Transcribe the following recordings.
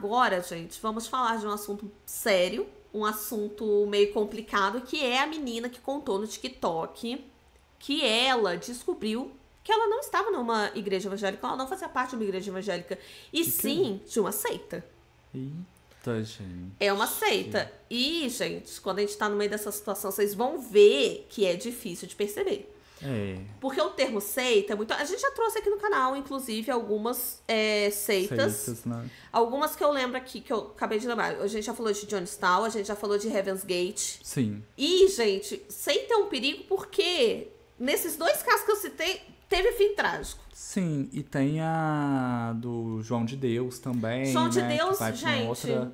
Agora, gente, vamos falar de um assunto sério, um assunto meio complicado, que é a menina que contou no TikTok que ela descobriu que ela não estava numa igreja evangélica, ela não fazia parte de uma igreja evangélica, e sim de uma seita. Eita, gente. É uma seita. E, gente, quando a gente tá no meio dessa situação, vocês vão ver que é difícil de perceber. É. Porque o termo seita, muito... a gente já trouxe aqui no canal, inclusive, algumas seitas, né? Algumas que eu lembro aqui, que eu acabei de lembrar. A gente já falou de Jonestown, a gente já falou de Heaven's Gate. Sim. E, gente, seita é um perigo porque nesses dois casos que eu citei, teve fim trágico. Sim, e tem a do João de Deus também, João de Deus, gente, outra...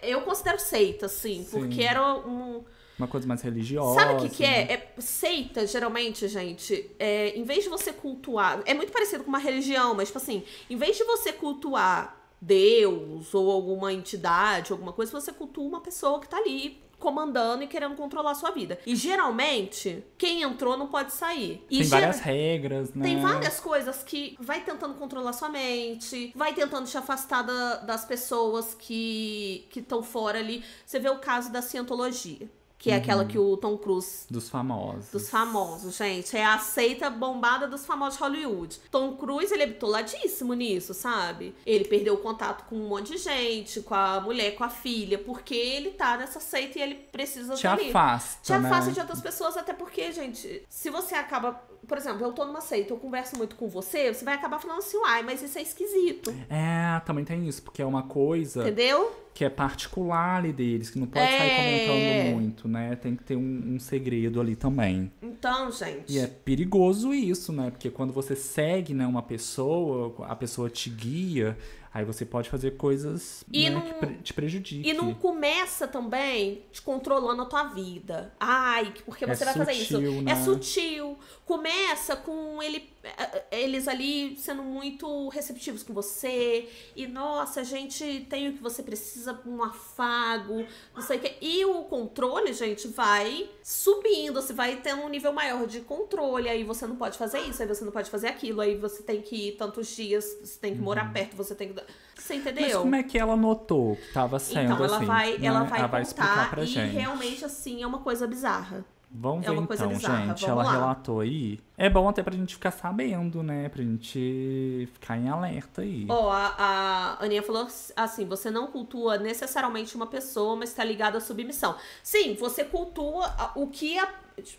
eu considero seita, sim, porque era um... uma coisa mais religiosa. Sabe o que é? É seita, geralmente, gente, em vez de você cultuar... é muito parecido com uma religião, mas, tipo assim, em vez de você cultuar Deus ou alguma entidade, alguma coisa, você cultua uma pessoa que tá ali comandando e querendo controlar a sua vida. E, geralmente, quem entrou não pode sair. E tem várias regras, né? Tem várias coisas que vai tentando controlar sua mente, vai tentando te afastar das pessoas que estão fora ali. Você vê o caso da Cientologia. Que é aquela que o Tom Cruise... dos famosos. Dos famosos, gente. É a seita bombada dos famosos de Hollywood. Tom Cruise, ele é bitoladíssimo nisso, sabe? Ele perdeu o contato com um monte de gente, com a mulher, com a filha, porque ele tá nessa seita e ele precisa... te afasta, te afasta, né? De outras pessoas, até porque, gente, se você acaba... por exemplo, eu tô numa seita, eu converso muito com você, você vai acabar falando assim, uai, mas isso é esquisito. É, também tem isso, porque é uma coisa... entendeu? Que é particular ali deles, que não pode sair comentando muito, né? Tem que ter um segredo ali também. Então, gente... e é perigoso isso, né? Porque quando você segue, né, uma pessoa, a pessoa te guia, aí você pode fazer coisas, né, não... que te prejudiquem. E não começa também te controlando a tua vida. Ai, porque você vai fazer isso. Né? É sutil. Começa com eles ali sendo muito receptivos com você. E, nossa, gente, tem o que você precisa, um afago, não sei o que. E o controle, gente, vai subindo. Você vai tendo um nível maior de controle. Aí você não pode fazer isso, aí você não pode fazer aquilo. Aí você tem que ir tantos dias, você tem que morar perto, você tem que... você entendeu? Mas como é que ela notou que tava sendo assim? Então, ela vai explicar pra gente. E realmente, assim, é uma coisa bizarra. Vamos ver então, gente. Ela relatou aí. É bom até pra gente ficar sabendo, né? Pra gente ficar em alerta aí. Ó, a Aninha falou assim, você não cultua necessariamente uma pessoa, mas tá ligado à submissão. Sim, você cultua o que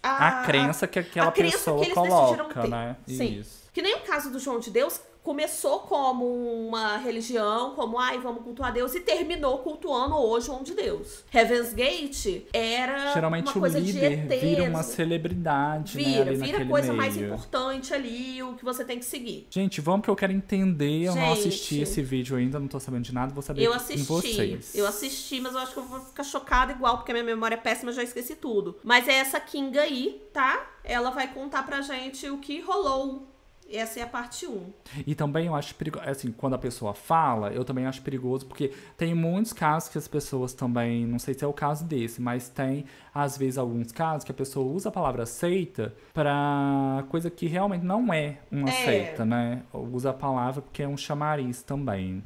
a crença que aquela pessoa coloca, né? Sim. Isso. Que nem o caso do João de Deus... começou como uma religião, como, ai, vamos cultuar Deus, e terminou cultuando o João de Deus. Heaven's Gate era geralmente uma coisa de ET. Vira uma celebridade, vira, né? Vira coisa meio mais importante ali, o que você tem que seguir. Gente, vamos que eu quero entender. Eu não assisti esse vídeo ainda, não tô sabendo de nada, vou saber de vocês. Eu assisti, mas eu acho que eu vou ficar chocada igual, porque a minha memória é péssima, eu já esqueci tudo. Mas é essa Kinga aí, tá? Ela vai contar pra gente o que rolou. Essa é a parte 1. E também eu acho perigoso, assim, quando a pessoa fala, eu também acho perigoso, porque tem muitos casos que as pessoas também, não sei se é o caso desse, mas tem, às vezes, alguns casos que a pessoa usa a palavra seita pra coisa que realmente não é uma seita, né? Usa a palavra porque é um chamariz também.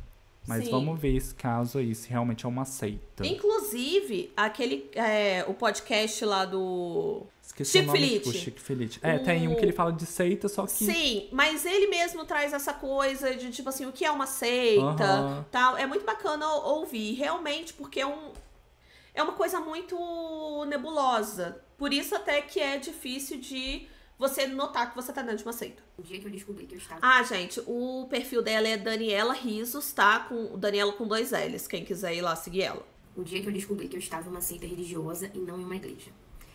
Mas vamos ver esse caso aí, se realmente é uma seita. Inclusive, aquele, o podcast lá do... Chico Felitti. É, tem um que ele fala de seita, só que... sim, mas ele mesmo traz essa coisa de, tipo assim, o que é uma seita, tal. É muito bacana ouvir, realmente, porque é uma coisa muito nebulosa. Por isso até que é difícil de você notar que você tá dentro de uma seita. O dia que eu descobri que eu estava... ah, gente, o perfil dela é Daniela Rizos, tá? Daniela com 2 L's, quem quiser ir lá seguir ela. O dia que eu descobri que eu estava em uma seita religiosa e não em uma igreja.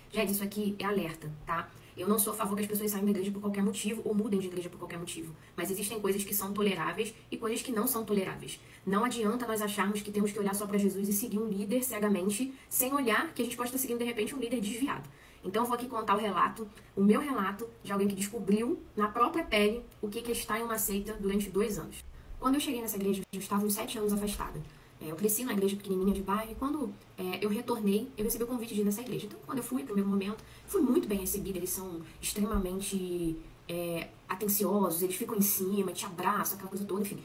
Gente, isso aqui é alerta, tá? Eu não sou a favor que as pessoas saiam da igreja por qualquer motivo ou mudem de igreja por qualquer motivo. Mas existem coisas que são toleráveis e coisas que não são toleráveis. Não adianta nós acharmos que temos que olhar só pra Jesus e seguir um líder cegamente, sem olhar que a gente pode estar seguindo, de repente, um líder desviado. Então eu vou aqui contar o meu relato de alguém que descobriu na própria pele o que é estar em uma seita durante 2 anos. Quando eu cheguei nessa igreja, eu estava uns 7 anos afastada. Eu cresci na igreja pequenininha de bairro e quando eu retornei, eu recebi o convite de ir nessa igreja. Então, quando eu fui, no primeiro momento, fui muito bem recebida. Eles são extremamente atenciosos, eles ficam em cima, te abraçam, aquela coisa toda, enfim.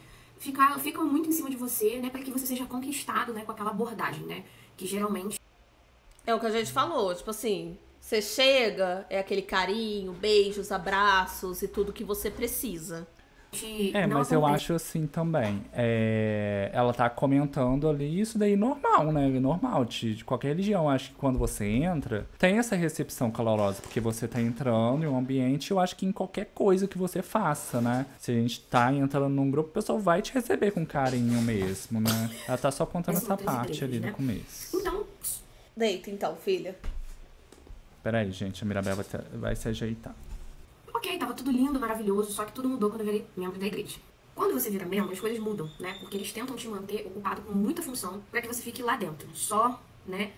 ficam muito em cima de você, né? Pra que você seja conquistado, né? Com aquela abordagem, né? Que geralmente... É o que a gente falou, tipo assim... Você chega, é aquele carinho, beijos, abraços e tudo que você precisa. É, mas eu acho assim também. É, ela tá comentando ali, isso daí normal, né? Normal, de qualquer religião. Acho que quando você entra, tem essa recepção calorosa, porque você tá entrando em um ambiente, eu acho que em qualquer coisa que você faça, né? Se a gente tá entrando num grupo, o pessoal vai te receber com carinho mesmo, né? Ela tá só contando essa parte ali no começo. Então, deita então, filha. Peraí, gente, a Mirabel vai se ajeitar. Ok, tava tudo lindo, maravilhoso, só que tudo mudou quando eu virei membro da igreja. Quando você vira membro, as coisas mudam, né? Porque eles tentam te manter ocupado com muita função pra que você fique lá dentro, só, né,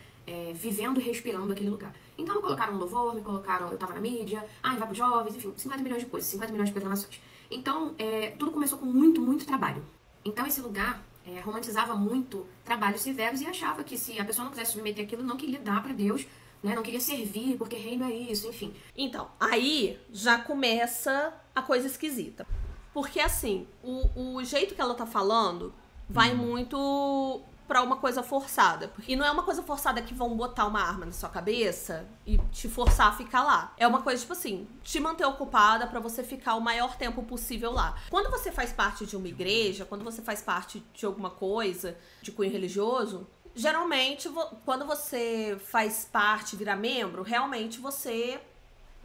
vivendo e respirando aquele lugar. Então me colocaram um louvor, me colocaram, eu tava na mídia, ai, vai pro jovens, enfim, 50 milhões de coisas, 50 milhões de programações. Então, tudo começou com muito, muito trabalho. Então esse lugar romantizava muito trabalhos severos e achava que se a pessoa não quisesse submeter aquilo, não queria dar pra Deus... Né? Não queria servir, porque reino é isso, enfim. Então, aí já começa a coisa esquisita. Porque, assim, o jeito que ela tá falando vai muito pra uma coisa forçada. E não é uma coisa forçada que vão botar uma arma na sua cabeça e te forçar a ficar lá. É uma coisa, tipo assim, te manter ocupada pra você ficar o maior tempo possível lá. Quando você faz parte de uma igreja, quando você faz parte de alguma coisa de cunho religioso... Geralmente, quando você faz parte, vira membro, realmente você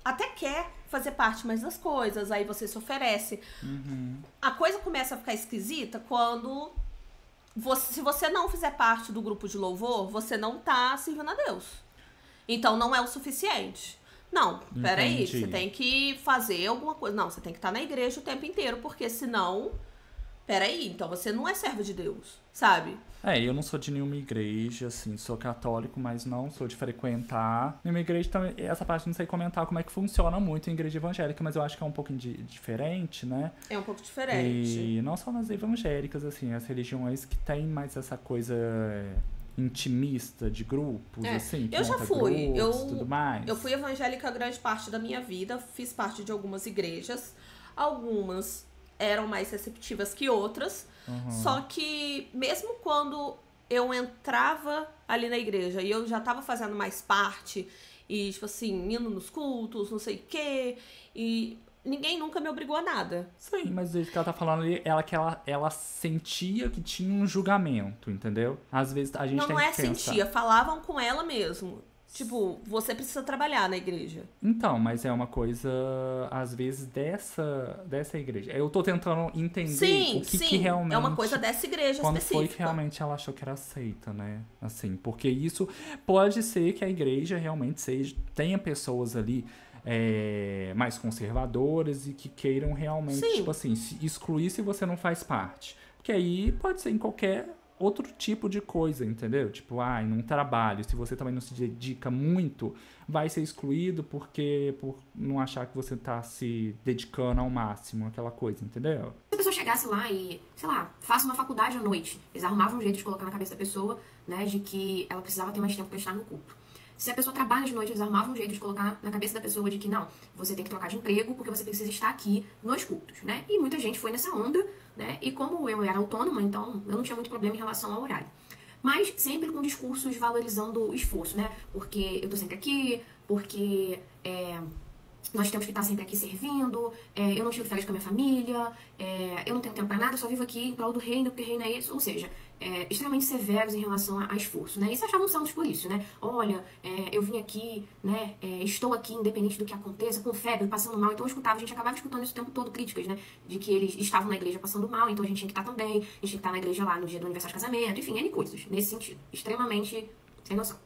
até quer fazer parte mais das coisas, aí você se oferece. Uhum. A coisa começa a ficar esquisita quando, se você não fizer parte do grupo de louvor, você não tá servindo a Deus. Então, não é o suficiente. Não, peraí, você tem que fazer alguma coisa. Não, você tem que estar na igreja o tempo inteiro, porque senão... Peraí, então você não é servo de Deus, sabe? É, eu não sou de nenhuma igreja, assim, sou católico, mas não sou de frequentar. Nenhuma igreja também, essa parte não sei comentar como é que funciona muito em igreja evangélica, mas eu acho que é um pouco diferente, né? É um pouco diferente. E não só nas evangélicas, assim, as religiões que tem mais essa coisa intimista de grupos, assim. Eu já fui, tudo mais. Eu fui evangélica a grande parte da minha vida, fiz parte de algumas igrejas, algumas... eram mais receptivas que outras. Uhum. Só que mesmo quando eu entrava ali na igreja e eu já tava fazendo mais parte e, tipo assim, indo nos cultos, não sei o quê, e ninguém nunca me obrigou a nada. Sim, mas desde que ela tá falando ali, ela sentia que tinha um julgamento, entendeu? Às vezes a gente tem que pensar. Não, não é sentia, falavam com ela mesmo. Tipo, você precisa trabalhar na igreja. Então, mas é uma coisa, às vezes, dessa igreja. Eu tô tentando entender o que realmente... é uma coisa dessa igreja quando específica. Quando foi que realmente ela achou que era aceita, né? Assim, porque isso pode ser que a igreja realmente tenha pessoas ali mais conservadoras e que queiram realmente, tipo assim, se excluir se você não faz parte. Porque aí pode ser em qualquer... outro tipo de coisa, entendeu? Tipo, num trabalho, se você também não se dedica muito, vai ser excluído por não achar que você tá se dedicando ao máximo, aquela coisa, entendeu? Se a pessoa chegasse lá e, sei lá, faça uma faculdade à noite, eles arrumavam um jeito de colocar na cabeça da pessoa, né, de que ela precisava ter mais tempo pra estar no culto. Se a pessoa trabalha de noite, eles arrumavam um jeito de colocar na cabeça da pessoa de que, não, você tem que trocar de emprego porque você precisa estar aqui nos cultos, né? E muita gente foi nessa onda, né? E como eu era autônoma, então eu não tinha muito problema em relação ao horário. Mas sempre com discursos valorizando o esforço, né? Porque eu tô sempre aqui, porque nós temos que estar sempre aqui servindo, eu não tiro férias com a minha família, eu não tenho tempo pra nada, eu só vivo aqui em prol do reino, porque reino é isso, ou seja... extremamente severos em relação a esforço, né? E se achavam santos por isso, né? Olha, eu vim aqui, né? Estou aqui independente do que aconteça, com febre, passando mal. Então eu escutava, a gente acabava escutando isso o tempo todo, críticas, né? De que eles estavam na igreja passando mal, então a gente tinha que estar também, a gente tinha que estar na igreja lá no dia do aniversário de casamento, enfim, N coisas, nesse sentido. Extremamente sem noção.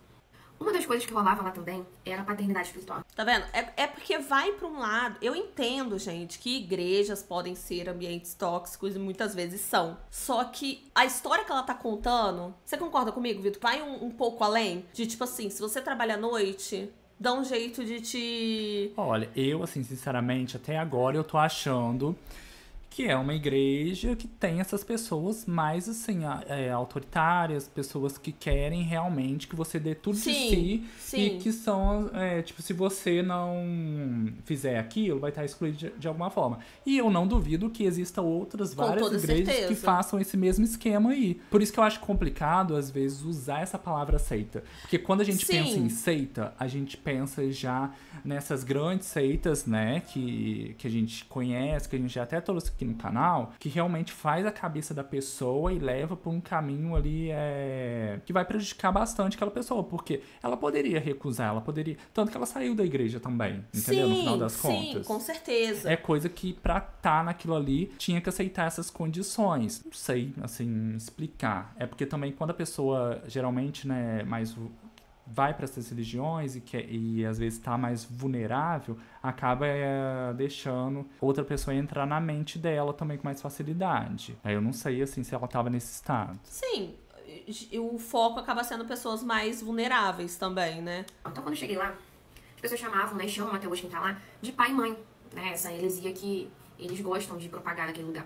Uma das coisas que rolava lá também era a paternidade espiritual. Tá vendo? É porque vai pra um lado... Eu entendo, gente, que igrejas podem ser ambientes tóxicos e muitas vezes são. Só que a história que ela tá contando... Você concorda comigo, Vitor? Vai um pouco além de, tipo assim, se você trabalha à noite... Dá um jeito de te... Olha, eu, assim, sinceramente, até agora eu tô achando... que é uma igreja que tem essas pessoas mais, assim, autoritárias, pessoas que querem realmente que você dê tudo de si e que são, tipo, se você não fizer aquilo, vai estar excluído de alguma forma. E eu não duvido que existam outras várias igrejas que façam esse mesmo esquema aí. Por isso que eu acho complicado, às vezes, usar essa palavra seita. Porque quando a gente pensa em seita, a gente pensa já nessas grandes seitas, né, que a gente conhece, que a gente já até trouxe aqui no canal, que realmente faz a cabeça da pessoa e leva por um caminho ali que vai prejudicar bastante aquela pessoa, porque ela poderia recusar, ela poderia... Tanto que ela saiu da igreja também, entendeu? No final das contas. Sim, com certeza. É coisa que pra estar naquilo ali, tinha que aceitar essas condições. Não sei, assim, explicar. É porque também quando a pessoa, geralmente, né, mais... vai para essas religiões e às vezes tá mais vulnerável, acaba deixando outra pessoa entrar na mente dela também com mais facilidade. Aí eu não sei, assim, se ela tava nesse estado. Sim, o foco acaba sendo pessoas mais vulneráveis também, né? Então quando eu cheguei lá, as pessoas chamavam, né, chamam até hoje quem tá lá, de pai e mãe, né, essa heresia que eles gostam de propagar naquele lugar.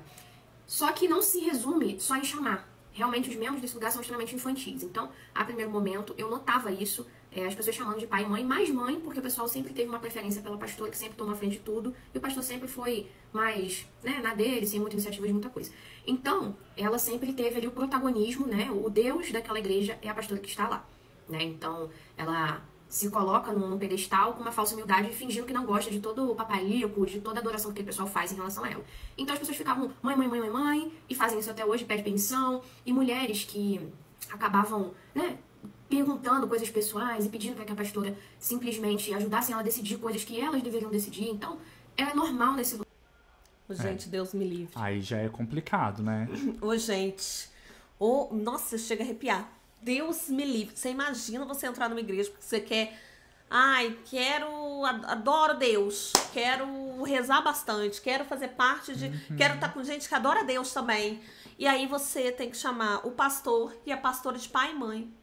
Só que não se resume só em chamar. Realmente, os membros desse lugar são extremamente infantis. Então, a primeiro momento, eu notava isso, as pessoas chamando de pai e mãe, mais mãe, porque o pessoal sempre teve uma preferência pelo pastor, que sempre tomou a frente de tudo, e o pastor sempre foi mais, né, na dele, sem muita iniciativa de muita coisa. Então, ela sempre teve ali o protagonismo, né, o Deus daquela igreja é a pastora que está lá, né, então ela se coloca num pedestal com uma falsa humildade, fingindo que não gosta de todo o papalico, de toda a adoração que o pessoal faz em relação a ela. Então as pessoas ficavam mãe, mãe, mãe, mãe, mãe, e fazem isso até hoje, pede pensão, e mulheres que acabavam, né, perguntando coisas pessoais e pedindo para que a pastora simplesmente ajudasse ela a decidir coisas que elas deveriam decidir. Então, é normal nesse lugar. Gente, Deus me livre. Aí já é complicado, né? Gente, nossa, chega a arrepiar. Deus me livre. Você imagina você entrar numa igreja porque você quer... Ai, adoro Deus. Quero rezar bastante. Quero fazer parte de... Quero estar com gente que adora Deus também. E aí você tem que chamar o pastor e a pastora de pai e mãe.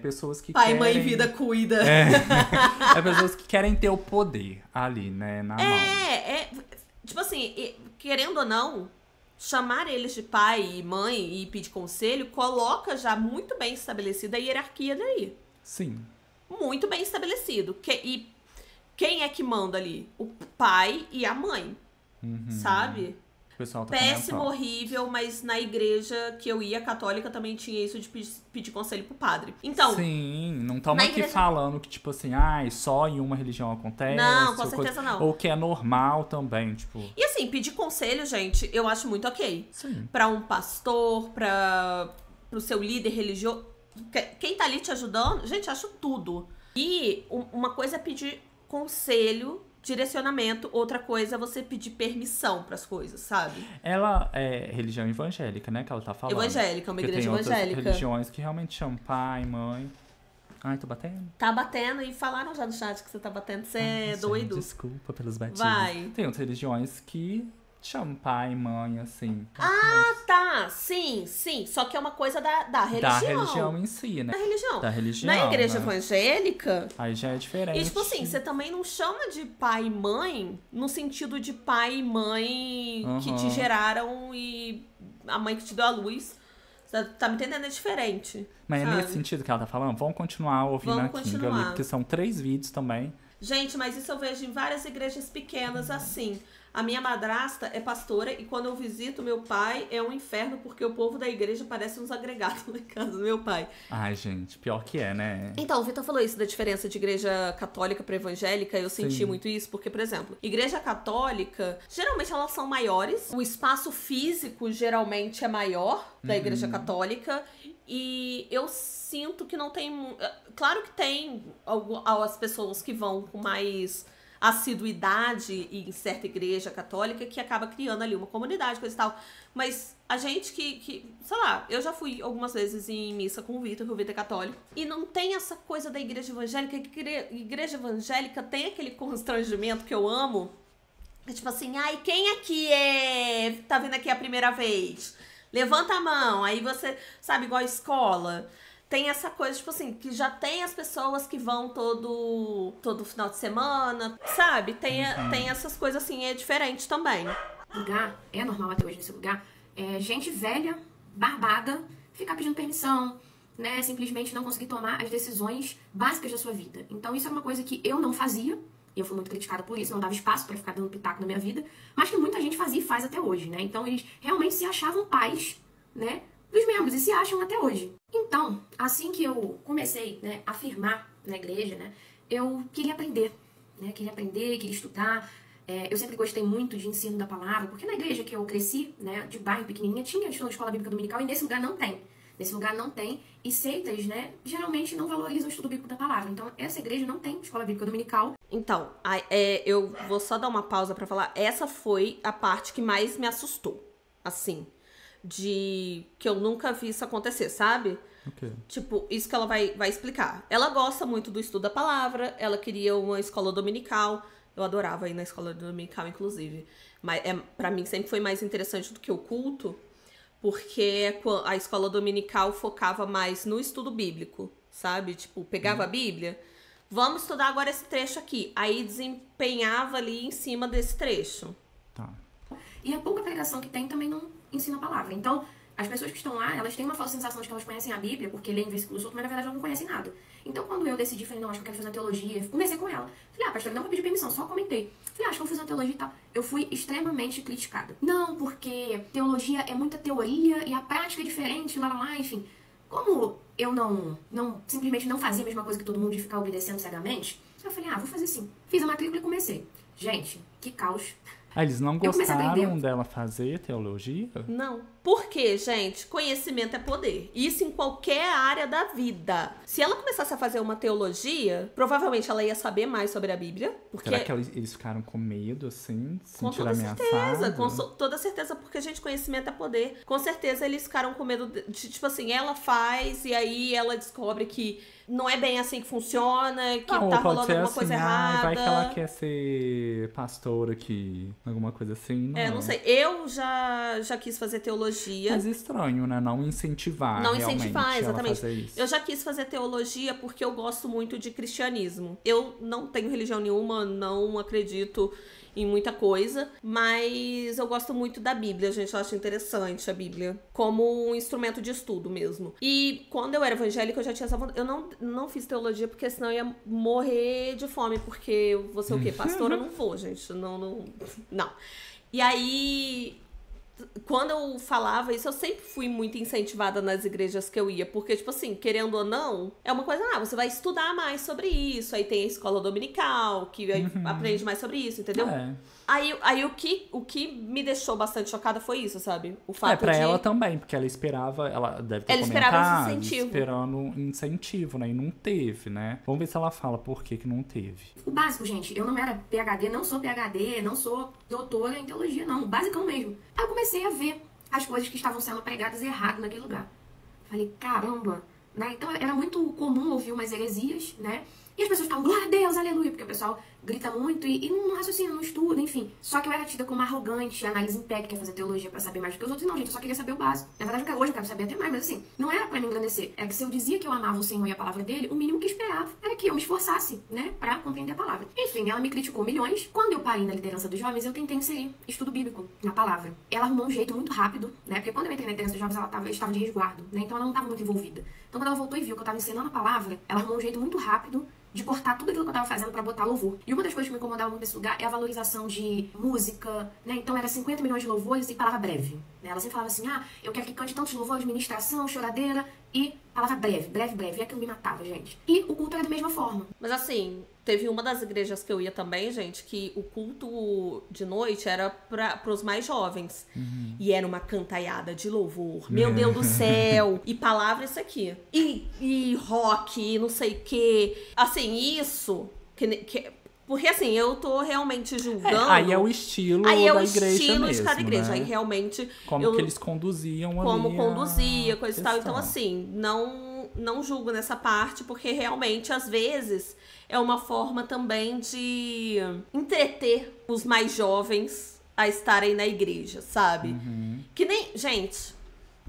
Pessoas que querem... Pai, mãe, vida, cuida. Pessoas que querem ter o poder ali, né? Na mão. Tipo assim, querendo ou não... Chamar eles de pai e mãe e pedir conselho coloca já muito bem estabelecida a hierarquia daí. Sim. Muito bem estabelecido. E quem é que manda ali? O pai e a mãe. Sabe? O pessoal tá péssimo, horrível, mas na igreja que eu ia, católica, também tinha isso de pedir conselho pro padre. Então. Sim, não estamos aqui falando que, tipo assim, só em uma religião acontece. Não, com certeza não. Ou que é normal também, tipo. E assim, pedir conselho, gente, eu acho muito ok. Sim. Pra um pastor, pro seu líder religioso. Quem tá ali te ajudando, gente, acho tudo. E uma coisa é pedir conselho, direcionamento, outra coisa é você pedir permissão pras coisas, sabe? Ela é religião evangélica, né, que ela tá falando. Evangélica, uma igreja evangélica. Tem outras religiões que realmente chamam pai, mãe. Ai, tô batendo? Tá batendo e falaram já no chat que você tá batendo, você é doido. Desculpa pelos batidos. Vai. Tem outras religiões que chamam pai, mãe, assim. Tá, sim. Só que é uma coisa da religião. Da religião em si, né? Da religião. Na igreja evangélica... Aí já é diferente. E tipo assim, você também não chama de pai e mãe no sentido de pai e mãe que te geraram e a mãe que te deu a luz. Tá me entendendo? É diferente. Mas é nesse sentido que ela tá falando? Vamos continuar ouvindo a Kinga ali, porque são 3 vídeos também. Gente, mas isso eu vejo em várias igrejas pequenas assim. A minha madrasta é pastora e quando eu visito meu pai é um inferno, porque o povo da igreja parece uns agregados na casa do meu pai. Ai, gente, pior que é, né? Então, o Victor falou isso da diferença de igreja católica pra evangélica. Eu senti muito isso, porque, por exemplo, igreja católica, geralmente elas são maiores. O espaço físico, geralmente, é maior da igreja católica. E eu sinto que não tem... Claro que tem as pessoas que vão com mais... assiduidade em certa igreja católica que acaba criando ali uma comunidade, coisa e tal. Mas a gente que sei lá, eu já fui algumas vezes em missa com o Victor, que o Victor é católico, e não tem essa coisa da igreja evangélica, que igreja evangélica tem aquele constrangimento que eu amo. É tipo assim, quem aqui tá vindo aqui a primeira vez? Levanta a mão, aí você, sabe, igual a escola... Tem essa coisa, tipo assim, que já tem as pessoas que vão todo final de semana, sabe? Tem essas coisas assim, é diferente também. lugar, é normal até hoje nesse lugar, gente velha, barbada, ficar pedindo permissão, né? Simplesmente não conseguir tomar as decisões básicas da sua vida. Então isso é uma coisa que eu não fazia, e eu fui muito criticada por isso, não dava espaço para ficar dando pitaco na minha vida, mas que muita gente fazia e faz até hoje, né? Então eles realmente se achavam pais, né, dos membros, e se acham até hoje. Então, assim que eu comecei, né, a firmar na igreja, né, eu queria aprender, né? Queria aprender, queria estudar. Eu sempre gostei muito de ensino da palavra, porque na igreja que eu cresci, né, de bairro pequenininha, tinha a escola bíblica dominical, e nesse lugar não tem. Nesse lugar não tem, e seitas, né, geralmente não valorizam o estudo bíblico da palavra. Então, essa igreja não tem escola bíblica dominical. Então, eu vou só dar uma pausa pra falar. Essa foi a parte que mais me assustou, assim, de que eu nunca vi isso acontecer, sabe? Okay. Tipo, isso que ela vai explicar. Ela gosta muito do estudo da palavra, ela queria uma escola dominical. Eu adorava ir na escola dominical, inclusive. Mas pra mim sempre foi mais interessante do que o culto, porque a escola dominical focava mais no estudo bíblico, sabe? Tipo, pegava a Bíblia, vamos estudar agora esse trecho aqui. Aí desempenhava ali em cima desse trecho. Tá. E a pouca pregação que tem também não ensina a palavra. Então, as pessoas que estão lá, elas têm uma falsa sensação de que elas conhecem a Bíblia, porque leem versículos soltos, mas na verdade elas não conhecem nada. Então, quando eu decidi, falei, não, acho que eu quero fazer uma teologia, comecei com ela. Falei, ah, pastor, não vou pedir permissão, só comentei. Falei, acho que eu vou fazer uma teologia e tal. Eu fui extremamente criticada. Não, porque teologia é muita teoria e a prática é diferente, lá, enfim. Como eu simplesmente não fazia a mesma coisa que todo mundo, de ficar obedecendo cegamente, eu falei, ah, vou fazer sim. Fiz a matrícula e comecei. Gente, que caos. Ah, eles não gostaram dela fazer teologia? Não. Porque, gente, conhecimento é poder. Isso em qualquer área da vida. Se ela começasse a fazer uma teologia, provavelmente ela ia saber mais sobre a Bíblia. Porque... Será que eles ficaram com medo, assim? Se sentiram ameaçados? Com toda certeza, porque, gente, conhecimento é poder. Com certeza eles ficaram com medo de, tipo assim, ela faz e aí ela descobre que não é bem assim que funciona, que não, tá rolando alguma coisa errada. Vai que ela quer ser pastora aqui, alguma coisa assim. Não sei. Eu já quis fazer teologia. Mas estranho, né? Não incentivar. Não incentivar, exatamente. Eu já quis fazer teologia porque eu gosto muito de cristianismo. Eu não tenho religião nenhuma, não acredito em muita coisa, mas eu gosto muito da Bíblia, gente. Eu acho interessante a Bíblia como um instrumento de estudo mesmo. E quando eu era evangélica, eu já tinha essa vontade. Eu não fiz teologia porque senão eu ia morrer de fome, porque eu vou ser o quê? Pastora? Não vou, gente. Não. E aí, quando eu falava isso, eu sempre fui muito incentivada nas igrejas que eu ia, porque, tipo assim, querendo ou não, é uma coisa, você vai estudar mais sobre isso, aí tem a escola dominical, que aí aprende mais sobre isso, entendeu? É. Aí o que me deixou bastante chocada foi isso, sabe? O fato pra ela também, porque ela esperava, ela deve ter comentado, esperando um incentivo, né? E não teve, né? Vamos ver se ela fala por que não teve. O básico, gente, eu não era PhD, não sou PhD, não sou doutora em teologia, não. O basicão mesmo. Aí eu comecei a ver as coisas que estavam sendo pregadas errado naquele lugar. Falei, caramba, né? Então era muito comum ouvir umas heresias, né? E as pessoas falam, glória a Deus, aleluia, porque o pessoal grita muito e não raciocina, não estuda, enfim. Só que eu era tida como arrogante, análise em pé, que quer fazer teologia pra saber mais do que os outros. Não, gente, eu só queria saber o básico. Na verdade, hoje eu quero saber até mais, mas assim, não era pra me engrandecer. É que se eu dizia que eu amava o Senhor e a palavra dele, o mínimo que esperava era que eu me esforçasse, né, pra compreender a palavra. Enfim, ela me criticou milhões. Quando eu parei na liderança dos jovens, eu tentei inserir estudo bíblico na palavra. Ela arrumou um jeito muito rápido, né, porque quando eu entrei na liderança dos jovens, ela estava de resguardo, né, então ela não estava muito envolvida. Então quando ela voltou e viu que eu estava ensinando a palavra, ela arrumou um jeito muito rápido de cortar tudo aquilo que eu tava fazendo pra botar louvor. E uma das coisas que me incomodava muito nesse lugar é a valorização de música, né? Então era 50 milhões de louvores e palavra breve, né? Ela sempre falava assim, ah, eu quero que cante tantos louvores, ministração, choradeira e palavra breve, breve, breve. E aquilo me matava, gente. E o culto era da mesma forma. Mas assim, teve uma das igrejas que eu ia também, gente, que o culto de noite era pros mais jovens. E era uma cantaiada de louvor. Meu Deus do céu! E palavra isso aqui. E rock, não sei o quê. Assim, isso... Porque assim, eu tô realmente julgando... aí é o estilo da igreja mesmo, né? Aí é o estilo de cada igreja, aí realmente... Como que eles conduziam ali. Como conduzia, coisa e tal. Então assim, não julgo nessa parte, porque realmente, às vezes, é uma forma também de entreter os mais jovens a estarem na igreja, sabe? Que nem... Gente...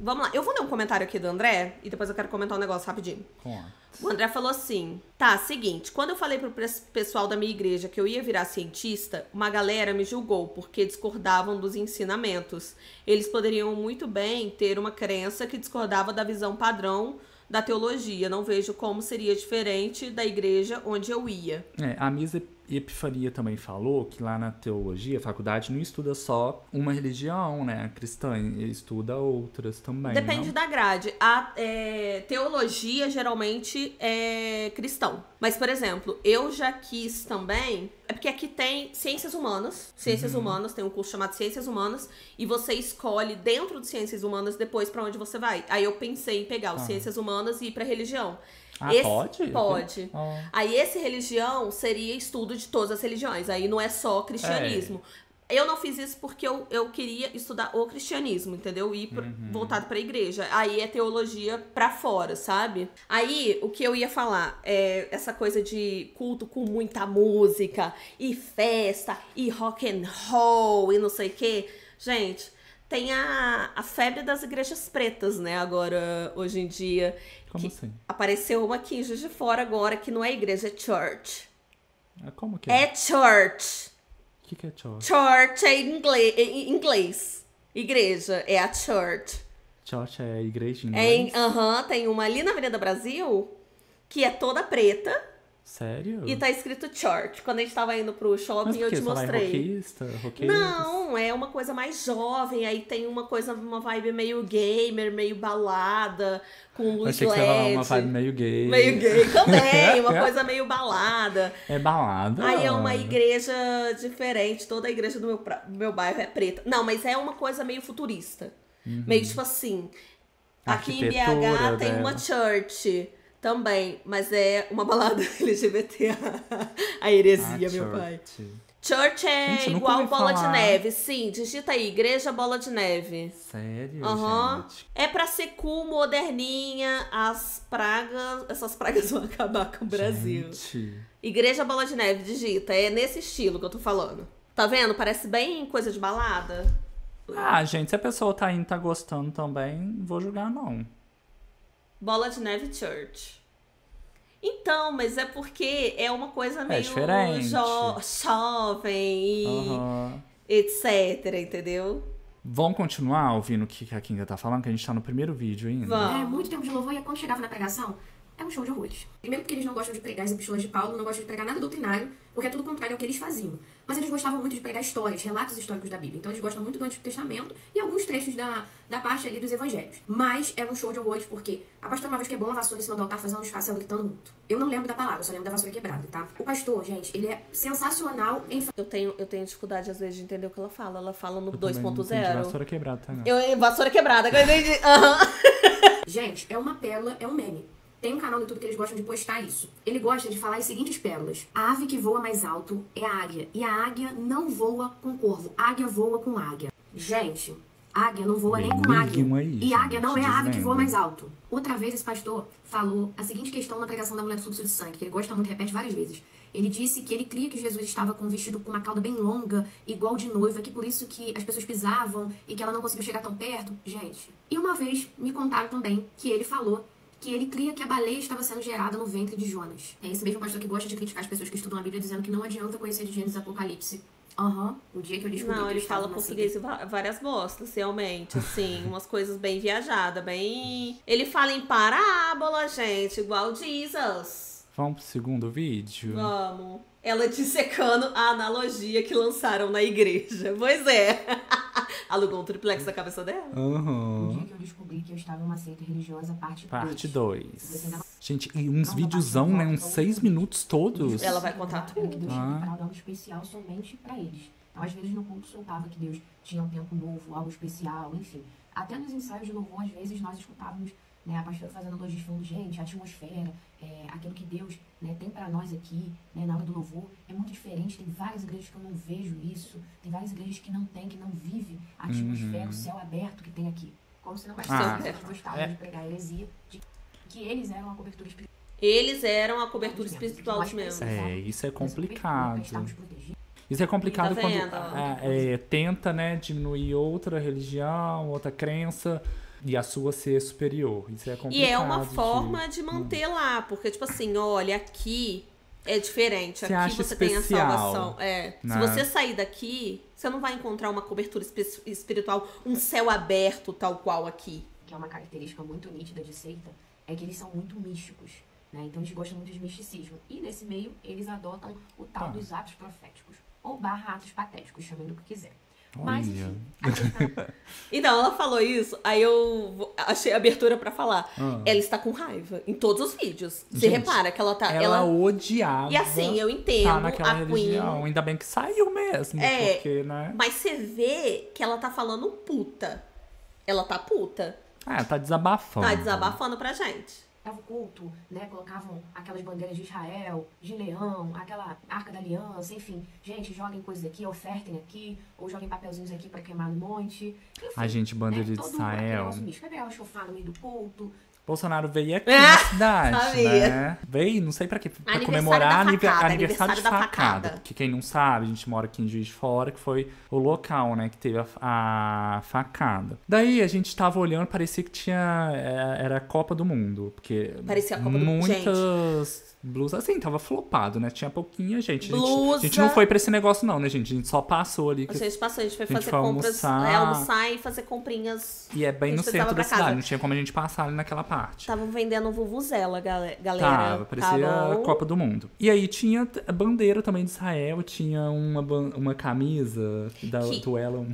Vamos lá, eu vou ler um comentário aqui do André e depois eu quero comentar um negócio rapidinho. O André falou assim, tá, seguinte, quando eu falei pro pessoal da minha igreja que eu ia virar cientista, uma galera me julgou porque discordavam dos ensinamentos. Eles poderiam muito bem ter uma crença que discordava da visão padrão da teologia. Não vejo como seria diferente da igreja onde eu ia. É, a Misa Epifania também falou que lá na teologia, a faculdade não estuda só uma religião, né, a cristã, estuda outras também. Depende da grade. A teologia geralmente é cristão. Mas, por exemplo, eu já quis também... É porque aqui tem ciências humanas. Ciências humanas, tem um curso chamado Ciências Humanas. E você escolhe dentro de Ciências Humanas depois pra onde você vai. Aí eu pensei em pegar os Ciências Humanas e ir pra religião. Ah, esse, pode? Pode. Ah. Aí esse religião seria estudo de todas as religiões. Aí não é só cristianismo. É. Eu não fiz isso porque eu queria estudar o cristianismo, entendeu? E voltado pra igreja. Aí é teologia pra fora, sabe? Aí, o que eu ia falar é essa coisa de culto com muita música, e festa, e rock and roll, e não sei o quê. Gente... Tem a febre das igrejas pretas, né? Agora, hoje em dia. Como assim? Apareceu uma aqui em Juiz de Fora agora, que não é igreja, é church. Como que é? É church. O que é church? Church é em inglês. Igreja é a church. Church é igreja em inglês? Tem uma ali na Avenida Brasil, que é toda preta. Sério? E tá escrito church. Quando a gente tava indo pro shopping, eu te mostrei. Mas roqueista? Não, é uma coisa mais jovem. Aí tem uma coisa, uma vibe meio gamer, meio balada, com luz LED. Eu achei que você tava uma vibe meio gay. Meio gay também, uma coisa meio balada. É balada. Aí é uma igreja diferente. Toda a igreja do meu bairro é preta. Não, mas é uma coisa meio futurista. Meio tipo assim, aqui em BH tem uma church... Também, mas é uma balada LGBT, a heresia, meu pai. Church é igual Bola de Neve, sim. Digita aí, Igreja Bola de Neve. Sério, gente? É pra ser cool, moderninha, essas pragas vão acabar com o Brasil. Igreja Bola de Neve, digita, é nesse estilo que eu tô falando. Tá vendo? Parece bem coisa de balada. Ah, gente, se a pessoa tá indo e tá gostando também, não vou julgar, não. Bola de Neve Church. Então, mas é porque é uma coisa meio jovem e etc, entendeu? Vamos continuar ouvindo o que a Kinga tá falando, que a gente tá no primeiro vídeo ainda. Vamos. É muito tempo de louvor, e quando chegava na pregação, é um show de horrores. Primeiro porque eles não gostam de pregar as epístolas de Paulo, não gostam de pregar nada doutrinário, porque é tudo contrário ao que eles faziam. Mas eles gostavam muito de pregar histórias, relatos históricos da Bíblia. Então eles gostam muito do Antigo Testamento e alguns trechos da parte ali dos evangelhos. Mas é um show de horrores porque a pastora uma vez quebrou uma vassoura em cima do altar fazendo um disfarce gritando muito. Eu não lembro da palavra, só lembro da vassoura quebrada, tá? O pastor, gente, ele é sensacional em... Eu tenho dificuldade às vezes de entender o que ela fala. Ela fala no 2.0. Vassoura quebrada, tá? Vassoura quebrada, que eu entendi. Gente, é uma pérola, é um meme. Tem um canal no YouTube que eles gostam de postar isso. Ele gosta de falar as seguintes pérolas. A ave que voa mais alto é a águia. E a águia não voa com corvo. A águia voa com águia. Gente, águia não voa nem com águia. E águia não é a ave que voa mais alto. Outra vez esse pastor falou a seguinte questão na pregação da mulher do fluxo de sangue, que ele gosta muito, repete várias vezes. Ele disse que ele cria que Jesus estava com um vestido com uma cauda bem longa, igual de noiva, que por isso que as pessoas pisavam e que ela não conseguiu chegar tão perto. Gente, e uma vez me contaram também que ele falou que ele cria que a baleia estava sendo gerada no ventre de Jonas. É esse mesmo pastor que gosta de criticar as pessoas que estudam a Bíblia, dizendo que não adianta conhecer de Gênesis e Apocalipse. O dia que eu descobri que ele fala português e várias bostas, realmente, assim, umas coisas bem viajadas, bem... Ele fala em parábola, gente, igual Jesus. Vamos pro segundo vídeo? Vamos. Ela dissecando a analogia que lançaram na igreja. Pois é. Alugou um triplex da cabeça dela. O dia que eu descobri que eu estava em uma seita religiosa, parte 2. Gente, e uns videozão, né? Uns 6 minutos todos. Ela vai contar tudo. Deus preparou algo especial somente pra eles. Então, às vezes, no culto soltava que Deus tinha um tempo novo, algo especial, enfim. Até nos ensaios de louvor, às vezes, nós escutávamos, né, a pastora fazendo elogios, falando, gente, a atmosfera, aquilo que Deus, né, tem para nós aqui, né, na hora do louvor, é muito diferente. Tem várias igrejas que eu não vejo isso, tem várias igrejas que não tem, que não vive a atmosfera, o céu aberto que tem aqui. Como se não bastasse, eles gostavam de pregar a heresia, de que eles eram a cobertura espiritual. Eles eram a cobertura espiritual dos mesmos. É, isso é complicado. Isso é complicado quando tenta, né, diminuir outra religião, outra crença... e a sua ser superior. Isso é complicado. E é uma forma de manter lá, porque tipo assim, olha, aqui é diferente, você aqui você especial, tem a salvação. É. Né? Se você sair daqui, você não vai encontrar uma cobertura espiritual, um céu aberto tal qual aqui. Que é uma característica muito nítida de seita, é que eles são muito místicos, né? Então eles gostam muito de misticismo. E nesse meio, eles adotam o tal dos atos proféticos, ou barra atos patéticos, chamem do que quiser. Mas, enfim, então, ela falou isso, aí eu achei a abertura pra falar. Ela está com raiva em todos os vídeos. Você repara que ela tá... Ela odiava. E assim, eu entendo naquela religião. Queen. Ainda bem que saiu mesmo, porque, né? Mas você vê que ela tá falando puta. Ela tá puta. Ah, tá desabafando. Tá desabafando pra gente. Tava o culto, né? Colocavam aquelas bandeiras de Israel, de leão, aquela arca da aliança, enfim. Gente, joguem coisas aqui, ofertem aqui, ou joguem papelzinhos aqui pra queimar no monte. Enfim, a gente, bandeira de Israel. Vai pegar o chofar no meio do culto. Bolsonaro veio aqui na cidade, né? Veio, não sei pra quê, pra comemorar aniversário de facada. Que quem não sabe, a gente mora aqui em Juiz de Fora, que foi o local, né, que teve a facada. Daí a gente tava olhando, parecia que tinha... Era a Copa do Mundo, porque... Parecia a Copa do Mundo, muitas blusas, assim, tava flopado, né? Tinha pouquinha gente. A gente não foi pra esse negócio não, né, gente? A gente só passou ali. A gente foi fazer compras, almoçar e fazer comprinhas. E é bem no centro da cidade, não tinha como a gente passar ali naquela parte. Estavam vendendo o vuvuzela, galera. Tava, parecia a Copa do Mundo. E aí tinha a bandeira também de Israel, tinha uma camisa do Elon.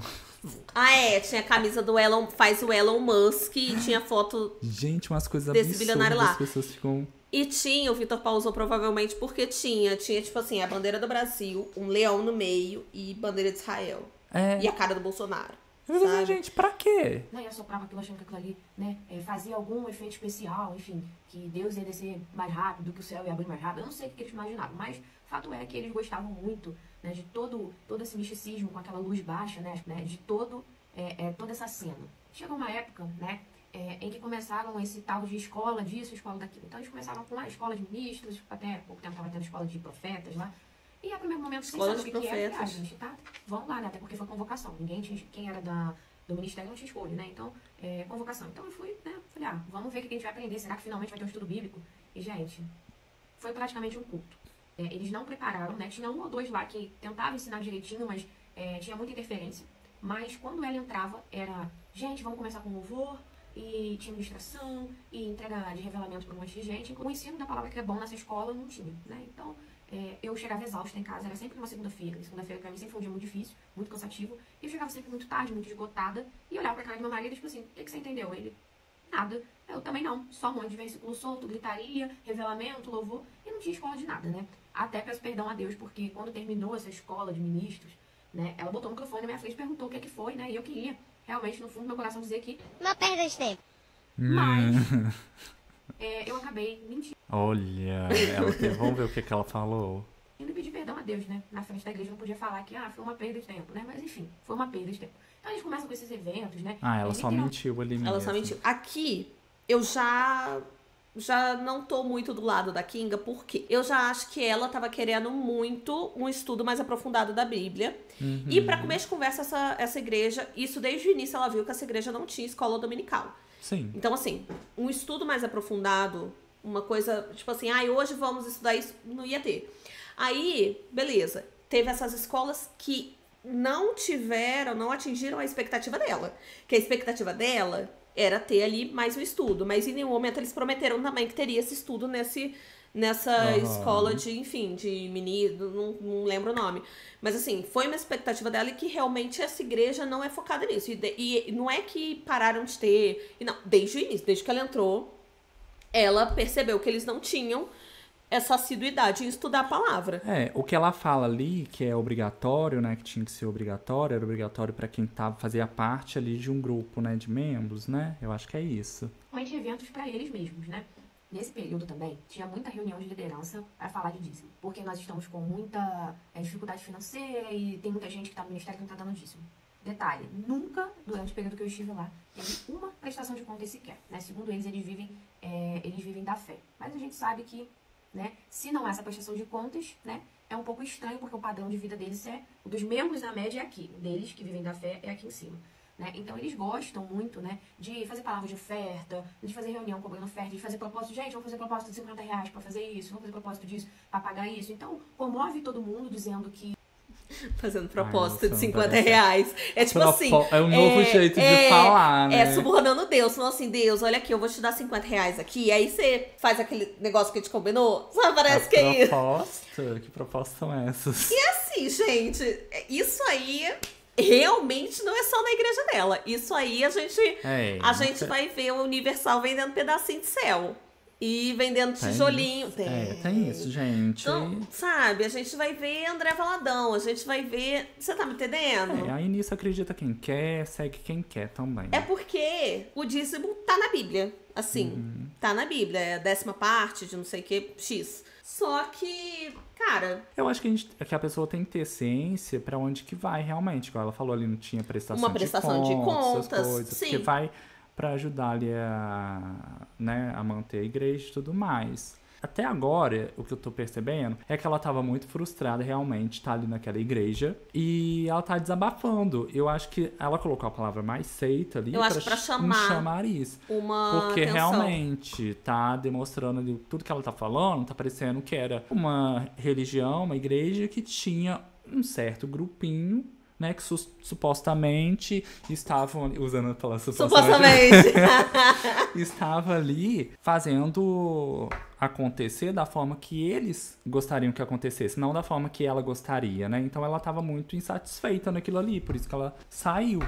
Ah, é, tinha a camisa do Elon, faz o Elon Musk, e tinha foto. Gente, umas coisas desse bilionário lá. As pessoas ficam... E tinha, o Victor pausou provavelmente porque tinha tipo assim, a bandeira do Brasil, um leão no meio e bandeira de Israel. É. E a cara do Bolsonaro. Mas, gente, pra quê? Não, eu soprava aquilo achando que aquilo ali, né, fazia algum efeito especial, enfim, que Deus ia descer mais rápido, que o céu ia abrir mais rápido. Eu não sei o que eles imaginavam, mas o fato é que eles gostavam muito, né, de todo esse misticismo, com aquela luz baixa, né, de toda essa cena. Chegou uma época, né, em que começaram esse tal de escola disso, escola daquilo. Então eles começaram com a escola de ministros, até pouco tempo estava tendo escola de profetas lá. E a primeiro momento, sem saber o que é a gente, tá? Vamos lá, né? Até porque foi convocação. Ninguém tinha, quem era do ministério não tinha escolha, né? Então, convocação. Então eu fui, né? Falei, ah, vamos ver o que a gente vai aprender. Será que finalmente vai ter um estudo bíblico? E, gente, foi praticamente um culto. Eles não prepararam, né? Tinha um ou dois lá que tentavam ensinar direitinho, mas tinha muita interferência. Mas quando ela entrava, era, gente, vamos começar com louvor. E tinha ministração, e entrega de revelamento para um monte de gente. O ensino da palavra que é bom nessa escola não tinha, né? Então... eu chegava exausta em casa, era sempre uma segunda-feira. Segunda-feira pra mim sempre foi um dia muito difícil, muito cansativo. E eu chegava sempre muito tarde, muito esgotada. E olhava pra cara do meu marido, tipo assim, o que você entendeu? Ele, nada. Eu também não, só um monte de versículo solto, gritaria, revelamento, louvor. E não tinha escola de nada, né? Até peço perdão a Deus, porque quando terminou essa escola de ministros, né? Ela botou o microfone na minha frente e perguntou o que é que foi, né? E eu queria, realmente, no fundo do meu coração, dizer que... Uma perda de tempo. Mas... eu acabei mentindo. Olha, vamos ver o que ela falou. Eu pedi perdão a Deus, né? Na frente da igreja eu não podia falar que foi uma perda de tempo, né? Mas enfim, foi uma perda de tempo. Então eles começam com esses eventos, né? Ah, ela só mentiu ali mesmo. Ela só mentiu. Aqui, eu já não tô muito do lado da Kinga, porque eu já acho que ela tava querendo muito um estudo mais aprofundado da Bíblia. E pra começo de conversa, essa igreja, isso desde o início ela viu que essa igreja não tinha escola dominical. Sim. Então, assim, um estudo mais aprofundado, uma coisa, tipo assim, ah, hoje vamos estudar isso, não ia ter. Aí, beleza, teve essas escolas que não atingiram a expectativa dela. Que a expectativa dela era ter ali mais um estudo, mas em nenhum momento eles prometeram também que teria esse estudo nessa escola de, enfim, de menino, não lembro o nome. Mas assim, foi uma expectativa dela, e que realmente essa igreja não é focada nisso. E não é que pararam de ter... E não, desde o início, desde que ela entrou, ela percebeu que eles não tinham essa assiduidade em estudar a palavra. O que ela fala ali, que é obrigatório, né, que tinha que ser obrigatório, era obrigatório pra quem fazia parte ali de um grupo, né, de membros, né? Eu acho que é isso. Mas eventos pra eles mesmos, né? Nesse período também, tinha muita reunião de liderança para falar de dízimo. Porque nós estamos com muita dificuldade financeira e tem muita gente que está no ministério que não está dando dízimo. Detalhe, nunca, durante o período que eu estive lá, teve uma prestação de contas sequer. Né? Segundo eles, eles vivem da fé. Mas a gente sabe que, né, se não há essa prestação de contas, né, é um pouco estranho, porque o padrão de vida deles o dos membros da média é aqui. O deles, que vivem da fé, é aqui em cima. né? Então eles gostam muito, né, de fazer palavras de oferta, de fazer reunião cobrando oferta, de fazer propósito, gente, vamos fazer propósito de R$50 pra fazer isso, vamos fazer propósito disso, pra pagar isso. Então comove todo mundo dizendo que fazendo proposta de R$50. É tipo assim... É um novo jeito de falar, né? É subornando Deus. Falando assim, Deus, olha aqui, eu vou te dar R$50 aqui. Aí você faz aquele negócio que a gente combinou. Só parece que é isso. Proposta? Que propostas são essas? E assim, gente, isso aí realmente não é só na igreja dela. Isso aí a gente vai ver o Universal vendendo pedacinho de céu. E vendendo tijolinho. Tem isso, gente. Então, sabe, a gente vai ver André Valadão, a gente vai ver... Você tá me entendendo? Aí nisso acredita quem quer, segue quem quer também. É porque o dízimo tá na Bíblia, assim. Tá na Bíblia, é a 10ª parte de não sei o que, X. Só que, cara... Eu acho que a pessoa tem que ter ciência pra onde que vai realmente. Igual ela falou ali, não tinha prestação de contas coisas, sim. Porque vai... para ajudar ali a manter a igreja e tudo mais. Até agora, o que eu tô percebendo é que ela tava muito frustrada realmente, tá ali naquela igreja, e ela tá desabafando. Eu acho que ela colocou a palavra mais seita ali pra chamar isso. Porque atenção. Realmente tá demonstrando ali tudo que ela tá falando, tá parecendo que era uma religião, uma igreja que tinha um certo grupinho, né, que supostamente estavam usando a palavra supostamente. Estava ali fazendo acontecer da forma que eles gostariam que acontecesse, não da forma que ela gostaria, né? Então ela estava muito insatisfeita naquilo ali, por isso que ela saiu,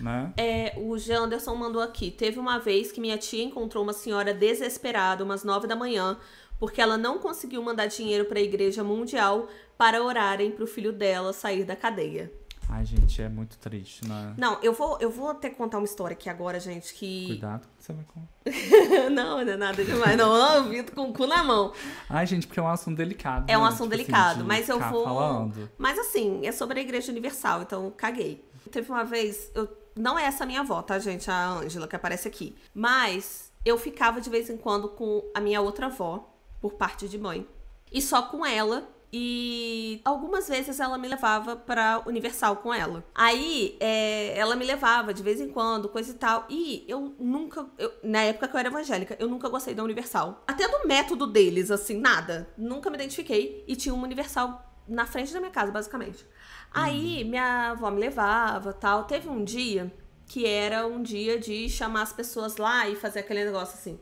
né? O Janderson mandou aqui: teve uma vez que minha tia encontrou uma senhora desesperada umas 9 da manhã, porque ela não conseguiu mandar dinheiro para a Igreja Mundial para orarem para o filho dela sair da cadeia. Ai, gente, é muito triste, né? Não, eu vou até contar uma história aqui agora, gente, que... Cuidado que você vai contar. Não é nada demais, não. Vitor com o cu na mão. Ai, gente, porque é um assunto delicado. É um assunto delicado, assim, mas eu vou... Falando. Mas assim, é sobre a Igreja Universal, então caguei. Teve uma vez... Não é essa minha avó, tá, gente? A Ângela, que aparece aqui. Mas eu ficava de vez em quando com a minha outra avó, por parte de mãe. E só com ela... E algumas vezes ela me levava pra Universal com ela. Aí, ela me levava de vez em quando, coisa e tal. E eu nunca... na época que eu era evangélica, eu nunca gostei da Universal. Até do método deles, assim, nada. Nunca me identifiquei. E tinha uma Universal na frente da minha casa, basicamente. Aí, minha avó me levava e tal. Teve um dia que era um dia de chamar as pessoas lá e fazer aquele negócio assim.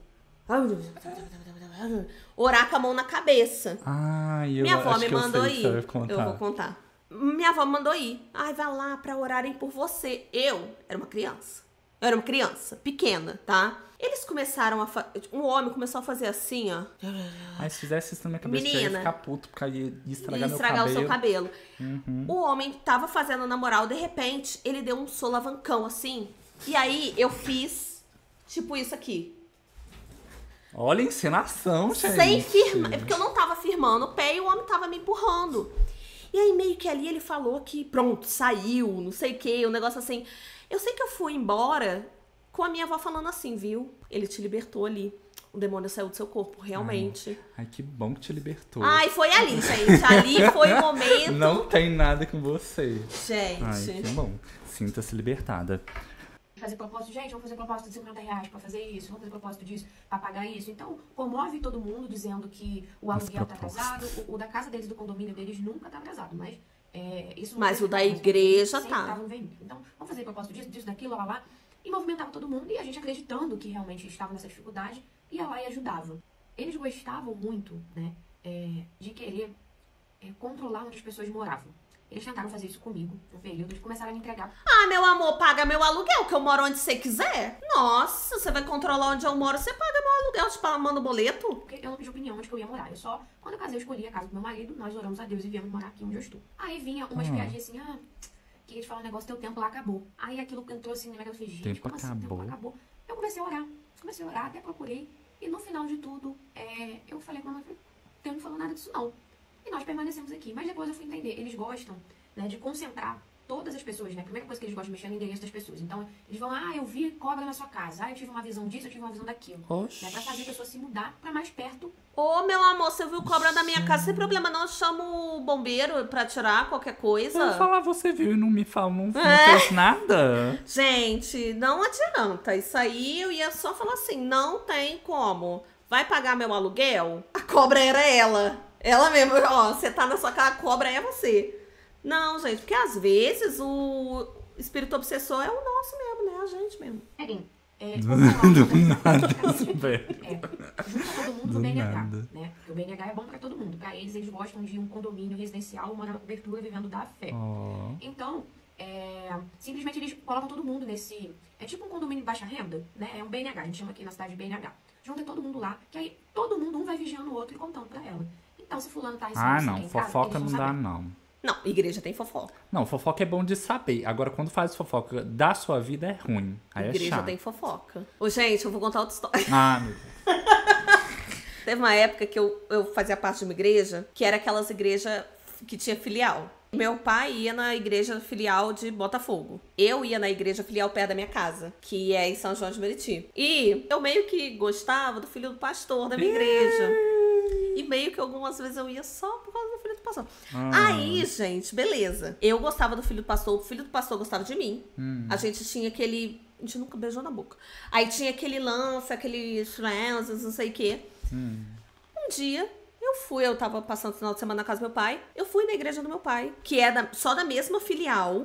Orar com a mão na cabeça. Minha avó me mandou ir. Eu vou contar. Minha avó me mandou ir. Ai, vai lá pra orarem por você. Eu era uma criança. Eu era uma criança, pequena, tá? Eles começaram a... Um homem começou a fazer assim, ó. Ai, se fizesse isso na minha cabeça, eu ia ficar puto, porque ia estragar meu cabelo. O seu cabelo. O homem tava fazendo na moral, de repente, ele deu um solavancão assim. E aí, eu fiz tipo isso aqui. Olha a encenação, gente. Sem firmar. É porque eu não tava firmando o pé e o homem tava me empurrando. E aí, meio que ali, ele falou que pronto, saiu, não sei o que, um negócio assim. Eu sei que eu fui embora com a minha avó falando assim, viu? Ele te libertou ali. O demônio saiu do seu corpo, realmente. Ai, que bom que te libertou. Ai, foi ali, gente. Ali foi o momento. Não tem nada com você. Gente. Ai, que bom. Sinta-se libertada. Fazer propósito, gente, vamos fazer propósito de R$50 pra fazer isso, vamos fazer propósito disso, pra pagar isso. Então, comove todo mundo dizendo que o aluguel tá atrasado, o da casa deles, do condomínio deles, nunca tá atrasado, mas isso não. Mas o da igreja tá. Então, vamos fazer propósito disso, daquilo, lá. E movimentava todo mundo, e a gente acreditando que realmente estava nessa dificuldade, ia lá e ajudava. Eles gostavam muito, né, de querer controlar onde as pessoas moravam. Eles tentaram fazer isso comigo, no período, eles começaram a me entregar. Ah, meu amor, paga meu aluguel, que eu moro onde você quiser. Nossa, você vai controlar onde eu moro, você paga meu aluguel, tipo, ela manda o boleto. Porque eu não pedi opinião onde que eu ia morar, eu só... Quando eu casei, eu escolhi a casa do meu marido, nós oramos a Deus e viemos morar aqui onde eu estou. Aí vinha umas piadinhas assim, queria te falar um negócio, teu tempo lá acabou. Aí aquilo entrou assim, na minha cabeça, gente, como assim, tempo acabou? Eu comecei a orar, até procurei. E no final de tudo, eu falei com a minha mãe, Deus não falou nada disso não. E nós permanecemos aqui. Mas depois eu fui entender. Eles gostam, né, de concentrar todas as pessoas, né? A primeira coisa que eles gostam de mexer é no endereço das pessoas. Então, eles vão, ah, eu vi cobra na sua casa. Ah, eu tive uma visão disso, eu tive uma visão daquilo. Oxi. Né? Pra fazer a pessoa se mudar pra mais perto. Ô, meu amor, você viu cobra na minha casa, sem problema não, eu chamo o bombeiro pra tirar qualquer coisa. Eu vou falar, você viu e não me falou, não fez nada. Gente, não adianta. Isso aí eu ia só falar assim, não tem como. Vai pagar meu aluguel? A cobra era ela. Ela mesmo, ó, você tá na sua casa, a cobra é você. Não, gente, porque às vezes o espírito obsessor é o nosso mesmo, né? A gente mesmo. Junta todo mundo do BNH, né? Porque o BNH é bom pra todo mundo. Pra eles, eles gostam de um condomínio residencial, uma abertura vivendo da fé. Oh. Então, simplesmente eles colocam todo mundo nesse... É tipo um condomínio de baixa renda, né? É um BNH, a gente chama aqui na cidade de BNH. Junta todo mundo lá, que aí todo mundo, um vai vigiando o outro e contando pra ela. Então, se fulano tá recebendo... Ah, não, fofoca não dá, não. Não, igreja tem fofoca. Não, fofoca é bom de saber. Agora, quando faz fofoca da sua vida, é ruim. Aí igreja é chato. Tem fofoca. Ô, gente, eu vou contar outra história. Ah, meu Deus. Teve uma época que eu fazia parte de uma igreja, que era aquelas igrejas que tinha filial. Meu pai ia na igreja filial de Botafogo. Eu ia na igreja filial perto da minha casa, que é em São João de Meriti. E eu meio que gostava do filho do pastor da minha igreja. E meio que algumas vezes eu ia só por causa do filho do pastor. Aí, gente, beleza. Eu gostava do filho do pastor, o filho do pastor gostava de mim. A gente tinha aquele... A gente nunca beijou na boca. Aí tinha aquele lance, aquele não sei o quê. Um dia... eu tava passando o final de semana na casa do meu pai, eu fui na igreja do meu pai, que é só da mesma filial,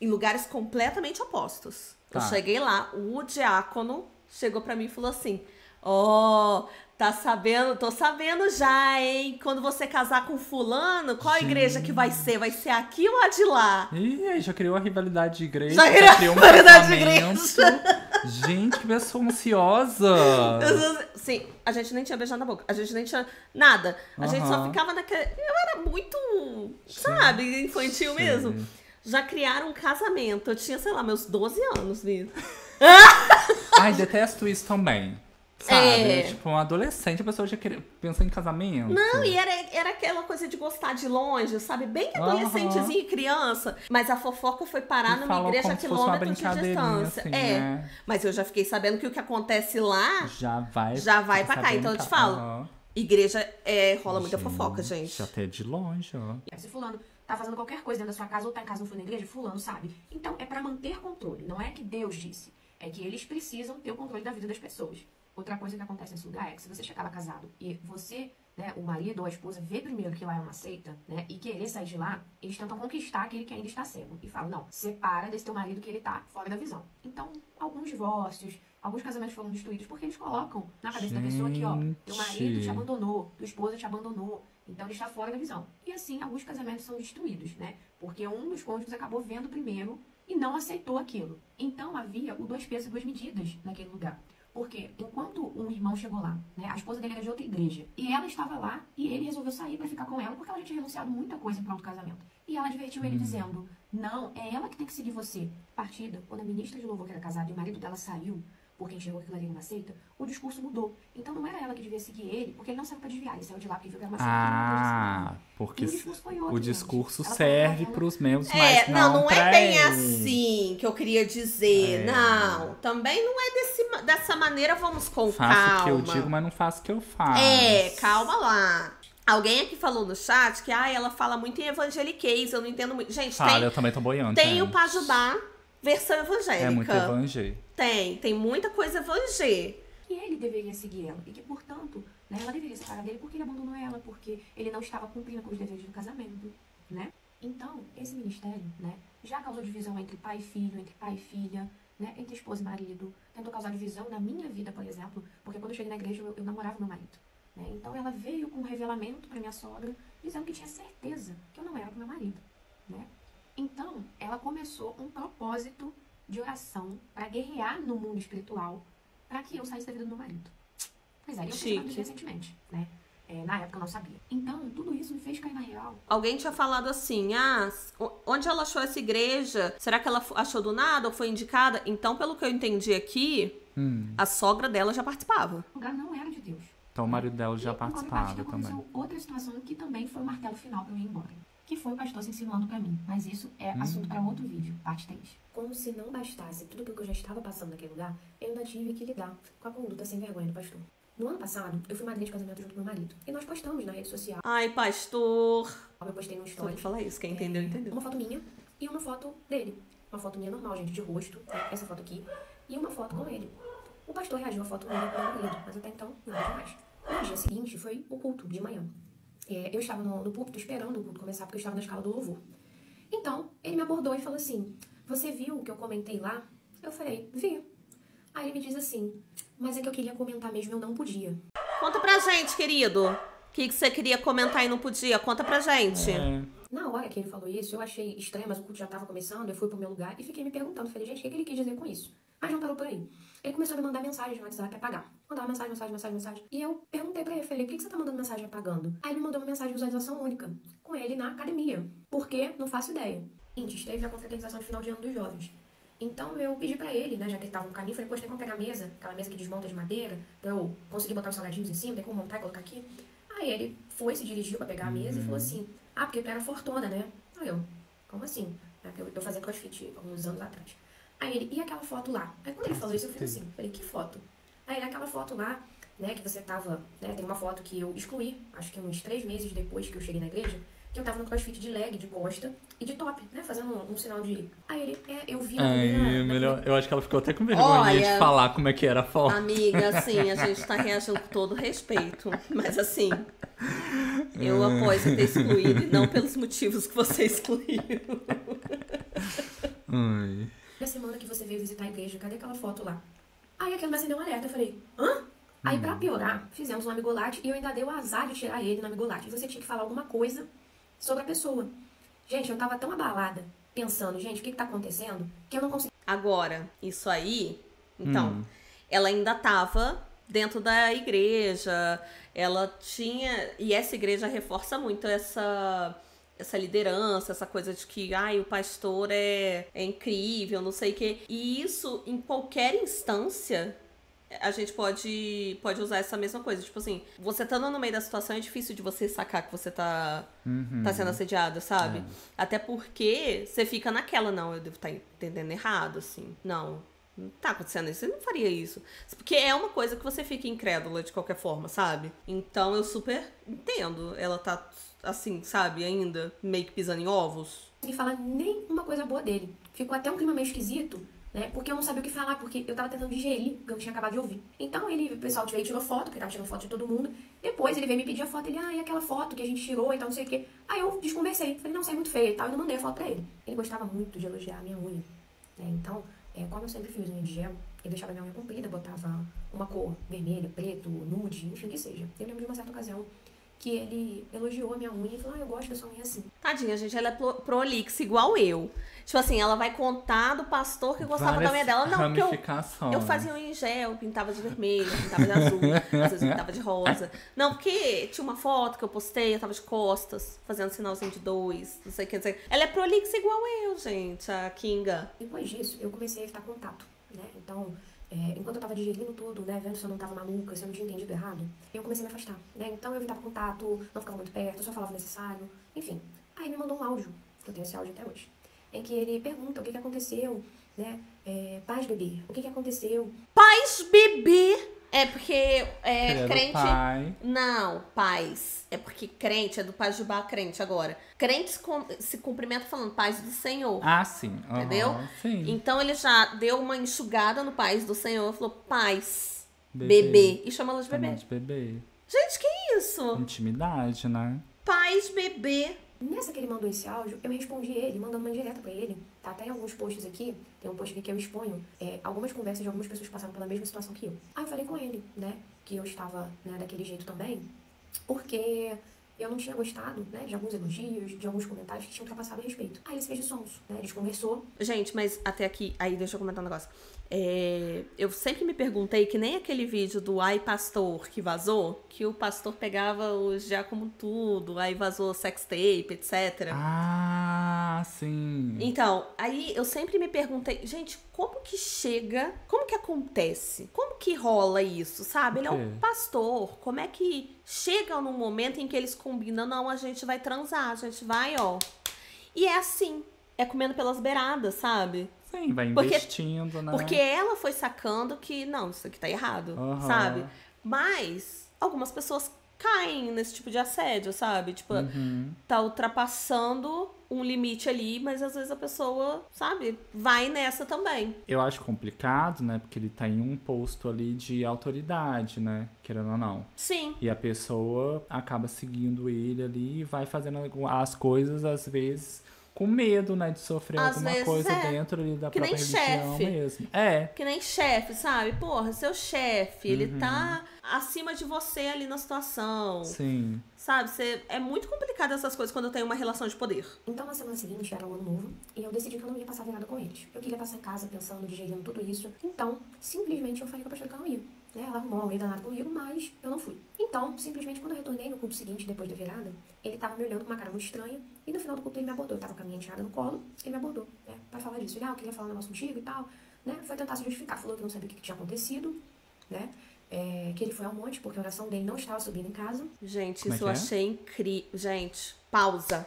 em lugares completamente opostos. Tá. Eu cheguei lá, o diácono chegou pra mim e falou assim, ó, tá sabendo, tô sabendo já, hein, quando você casar com fulano, qual igreja que vai ser? Vai ser aqui ou a de lá? Ih, já criou a rivalidade de igreja. Já criou a rivalidade de igreja. Gente, que pessoa ansiosa. Sim, a gente nem tinha beijado na boca. A gente nem tinha nada. A gente só ficava naquela... Eu era muito, sabe, infantil mesmo. Já criaram um casamento. Eu tinha, sei lá, meus 12 anos, mesmo. Ai, detesto isso também. Sabe? É. Tipo, um adolescente, a pessoa já queria pensar em casamento. Não, e era aquela coisa de gostar de longe, sabe? Bem adolescentezinho e criança. Mas a fofoca foi parar numa igreja a quilômetros de distância. Assim, né? Mas eu já fiquei sabendo que o que acontece lá já vai pra cá. Então eu te falo, igreja rola muita fofoca, gente. Até de longe, ó. Se fulano tá fazendo qualquer coisa dentro da sua casa ou tá em casa não foi na igreja, fulano sabe. Então é pra manter controle. Não é que Deus disse. É que eles precisam ter o controle da vida das pessoas. Outra coisa que acontece nesse lugar é que se você chegava casado e você, né, o marido ou a esposa, vê primeiro que lá é uma seita, né, e querer sair de lá, eles tentam conquistar aquele que ainda está cego. E falam, não, separa desse teu marido que ele tá fora da visão. Então, alguns divórcios, alguns casamentos foram destruídos porque eles colocam na cabeça da pessoa que, ó, teu marido te abandonou, tua esposa te abandonou, então ele está fora da visão. E assim, alguns casamentos são destruídos, né, porque um dos cônjuges acabou vendo primeiro e não aceitou aquilo. Então, havia o dois pesos e duas medidas naquele lugar. Porque enquanto um irmão chegou lá, né, a esposa dele era de outra igreja, e ela estava lá, e ele resolveu sair pra ficar com ela, porque ela já tinha renunciado muita coisa em prol do casamento. E ela advertiu ele dizendo, não, é ela que tem que seguir você. Partida, quando a ministra de louvor que era casada e o marido dela saiu, porque enxergou que aquilo ali era uma seita, o discurso mudou. Então não era ela que devia seguir ele, porque ele não saiu pra desviar, ele saiu de lá porque viu que era uma seita. Ah, porque o discurso, serve pros membros, mas não é bem assim que eu queria dizer. Não, também não é dessa maneira, vamos com calma. Faço o que eu digo, mas não faço o que eu faço. É, calma lá. Alguém aqui falou no chat que, ela fala muito em evangeliquez, eu não entendo muito. Gente, eu também tô boiando. Tem o Pajubá, versão evangélica. É muito evangé. Tem muita coisa evangé. E ele deveria seguir ela, e que, portanto, né, ela deveria separar dele porque ele abandonou ela, porque ele não estava cumprindo com os desejos do casamento, né? Então, esse ministério, né, já causou divisão entre pai e filho, entre pai e filha, né, entre esposa e marido. Tentou causar divisão na minha vida, por exemplo, porque quando eu cheguei na igreja, eu namorava meu marido. Né? Então, ela veio com um revelamento pra minha sogra, dizendo que tinha certeza que eu não era com meu marido, né? Então, ela começou um propósito de oração pra guerrear no mundo espiritual pra que eu saísse da vida do meu marido. Pois é, eu fiz isso recentemente, né? Na época eu não sabia. Então, tudo isso me fez cair na real. Alguém tinha falado assim, onde ela achou essa igreja? Será que ela achou do nada ou foi indicada? Então, pelo que eu entendi aqui, a sogra dela já participava. O lugar não era de Deus. Então, o marido dela já participava também. Outra situação que também foi o martelo final pra eu ir embora. que foi o pastor se insinuando pra mim. Mas isso é assunto para um outro vídeo, parte 3. Como se não bastasse tudo o que eu já estava passando naquele lugar, eu ainda tive que lidar com a conduta sem vergonha do pastor. No ano passado, eu fui madrinha de casamento junto com meu marido. E nós postamos na rede social. Ai, pastor! Eu postei um story. Só de falar isso, quem entendeu, entendeu. Uma foto minha e uma foto dele. Uma foto minha normal, gente, de rosto, essa foto aqui. E uma foto com ele. O pastor reagiu à foto minha com meu marido, mas até então, não reagiu mais. No dia seguinte, foi o culto, de manhã. Eu estava no púlpito esperando o culto começar, porque eu estava na escala do louvor. Então, ele me abordou e falou assim, você viu o que eu comentei lá? Eu falei, vi. Aí ele me diz assim, mas é que eu queria comentar mesmo, eu não podia. Conta pra gente, querido. O que você queria comentar e não podia? Conta pra gente. Na hora que ele falou isso, eu achei estranho, mas o culto já estava começando, eu fui pro meu lugar e fiquei me perguntando. Falei, gente, o que ele quis dizer com isso? Mas não parou por aí. Ele começou a me mandar mensagem no WhatsApp apagar. Mandava mensagem. E eu perguntei pra ele, falei, por que você tá mandando mensagem apagando? Aí ele mandou uma mensagem de visualização única, com ele na academia. Por quê? Não faço ideia. Esteve na confraternização de final de ano dos jovens. Então eu pedi pra ele, né, já que ele tava no caminho, falei, poxa, tem como pegar a mesa, aquela mesa que desmonta de madeira, pra eu conseguir botar os salgadinhos em cima, tem como montar e colocar aqui. Aí ele foi, se dirigiu pra pegar a mesa e falou assim, ah, porque eu era fortuna, né? Aí eu, como assim? Eu fazia crossfit alguns anos atrás. Aí ele, e aquela foto lá? Aí quando ele falou isso, eu fiz assim, falei, que foto? Aí ele, aquela foto lá, né, que você tava, né, tem uma foto que eu excluí, acho que uns 3 meses depois que eu cheguei na igreja, que eu tava no crossfit de leg, de costa e de top, né, fazendo um sinal de... Aí ele, eu vi... melhor, eu acho que ela ficou até com vergonha de falar como é que era a foto. Amiga, assim, a gente tá reagindo com todo respeito, mas assim, eu apoio você ter excluído e não pelos motivos que você excluiu. Na semana que você veio visitar a igreja, cadê aquela foto lá? Aí aquilo me acendeu um alerta, eu falei, hã? Aí pra piorar, fizemos um amigolate e eu ainda dei o azar de tirar ele no amigolate. E você tinha que falar alguma coisa sobre a pessoa. Gente, eu tava tão abalada, pensando, gente, o que que tá acontecendo? Que eu não consegui... Agora, isso aí, então, ela ainda tava dentro da igreja, ela tinha... E essa igreja reforça muito essa... essa liderança, essa coisa de que ai, o pastor é incrível, não sei o quê. E isso, em qualquer instância, a gente pode usar essa mesma coisa. Tipo assim, você estando no meio da situação, é difícil de você sacar que você tá sendo assediado, sabe? Até porque você fica naquela, não, eu devo estar entendendo errado, assim. Não tá acontecendo isso, eu não faria isso. Porque é uma coisa que você fica incrédula de qualquer forma, sabe? Então eu super entendo. Ela tá assim, sabe, ainda meio que pisando em ovos. Não consegui falar nem uma coisa boa dele. Ficou até um clima meio esquisito, né? Porque eu não sabia o que falar, porque eu tava tentando digerir o que eu tinha acabado de ouvir. Então ele, o pessoal veio e tirou foto, porque tava tirando foto de todo mundo. Depois ele veio me pedir a foto, ele, e aquela foto que a gente tirou e tal, não sei o quê. Aí eu desconversei, falei, não, isso é muito feio e tal, e não mandei a foto pra ele. Ele gostava muito de elogiar a minha unha, né? Então... como eu sempre fiz unha de gel, eu deixava minha unha comprida, botava uma cor vermelha, preto, nude, enfim, que seja. Eu lembro de uma certa ocasião que ele elogiou a minha unha e falou, eu gosto da sua unha assim. Tadinha, gente, ela é prolixa, igual eu. Tipo assim, ela vai contar do pastor que gostava da unha dela. Não, porque eu fazia unha em gel, pintava de vermelho, pintava de azul, às vezes pintava de rosa. Não, porque tinha uma foto que eu postei, eu tava de costas, fazendo sinalzinho de 2, não sei o que, não sei. Ela é prolixa igual eu, gente, a Kinga. Depois disso, eu comecei a evitar contato, né? Então... enquanto eu tava digerindo tudo, né, vendo se eu não tava maluca, se eu não tinha entendido errado, eu comecei a me afastar, né, então eu evitava contato, não ficava muito perto, só falava o necessário, enfim. Aí me mandou um áudio, que eu tenho esse áudio até hoje, em que ele pergunta o que aconteceu, né, paz bebê, o que aconteceu? Paz bebê! É porque crente... Pai. Não, paz. É porque crente, é do Pajubá crente agora. Crente se cumprimenta falando paz do Senhor. Ah, sim. Uhum, entendeu? Sim. Então ele já deu uma enxugada no paz do Senhor e falou paz, bebê. E chamou ela de bebê. Gente, que é isso? Intimidade, né? Paz, bebê. Nessa que ele mandou esse áudio, eu respondi ele, mandando uma indireta pra ele. Tá até em alguns posts aqui, tem um post aqui que eu exponho, algumas conversas de algumas pessoas passaram pela mesma situação que eu. Aí eu falei com ele, né, que eu estava, né, daquele jeito também, porque eu não tinha gostado, né, de alguns elogios, de alguns comentários que tinham ultrapassado o respeito. Aí ele se fez de sons, né, a gente conversou. Gente, mas até aqui, aí deixa eu comentar um negócio. Eu sempre me perguntei, que nem aquele vídeo do Ai Pastor que vazou, que o pastor pegava os diáconos tudo, aí vazou sextape, etc. Ah, sim. Então, aí eu sempre me perguntei, gente, como que chega, como que acontece, como que rola isso, sabe? Ele é um pastor, como é que chega num momento em que eles combinam, não, a gente vai transar, a gente vai, ó. E é assim, é comendo pelas beiradas, sabe? Sim, vai investindo, porque, né? Porque ela foi sacando que, não, isso aqui tá errado, sabe? Mas algumas pessoas caem nesse tipo de assédio, sabe? Tipo, tá ultrapassando um limite ali, mas às vezes a pessoa, sabe, vai nessa também. Eu acho complicado, né? Porque ele tá em um posto ali de autoridade, né? Querendo ou não. Sim. E a pessoa acaba seguindo ele ali e vai fazendo as coisas, às vezes... com medo, né, de sofrer às alguma coisa dentro ali da própria religião mesmo. É. Que nem chefe, sabe? Porra, seu chefe, ele tá acima de você ali na situação. Sim. Sabe? É muito complicado essas coisas quando eu tenho uma relação de poder. Então, na semana seguinte, era o ano novo, e eu decidi que eu não ia passar nada com eles. Eu queria passar em casa pensando, digerindo tudo isso. Então, simplesmente eu falei pra pastora que eu não ia. Né? Ela arrumou uma lei danada comigo, mas eu não fui. Então, simplesmente, quando eu retornei no culto seguinte, depois da virada, ele tava me olhando com uma cara muito estranha, e no final do culto ele me abordou. Eu tava com a minha enteada no colo, ele me abordou, né? Pra falar disso. Ele, ah, eu queria falar um negócio contigo e tal, né? Foi tentar se justificar, falou que não sabia o que tinha acontecido, né? Que ele foi ao monte, porque a oração dele não estava subindo em casa. Gente, isso eu achei incrível. Gente, pausa.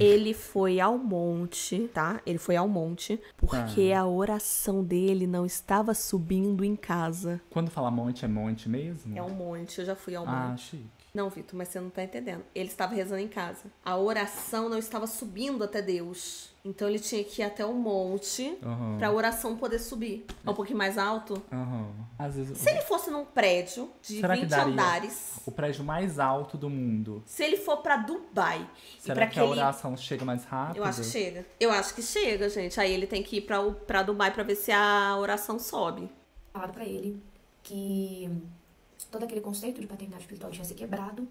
Ele foi ao monte, tá? Ele foi ao monte porque a oração dele não estava subindo em casa. Quando fala monte, é monte mesmo? É um monte, eu já fui ao monte. Ah, chique. Não, Vitor, mas você não tá entendendo. Ele estava rezando em casa. A oração não estava subindo até Deus. Então ele tinha que ir até o monte pra oração poder subir. É um pouquinho mais alto. Às vezes... Se ele fosse num prédio de 20 andares... O prédio mais alto do mundo. Se ele for pra Dubai... Será que a oração chega mais rápido? Eu acho que chega. Eu acho que chega, gente. Aí ele tem que ir pra Dubai pra ver se a oração sobe. Falaram pra ele que... todo aquele conceito de paternidade espiritual tinha se quebrado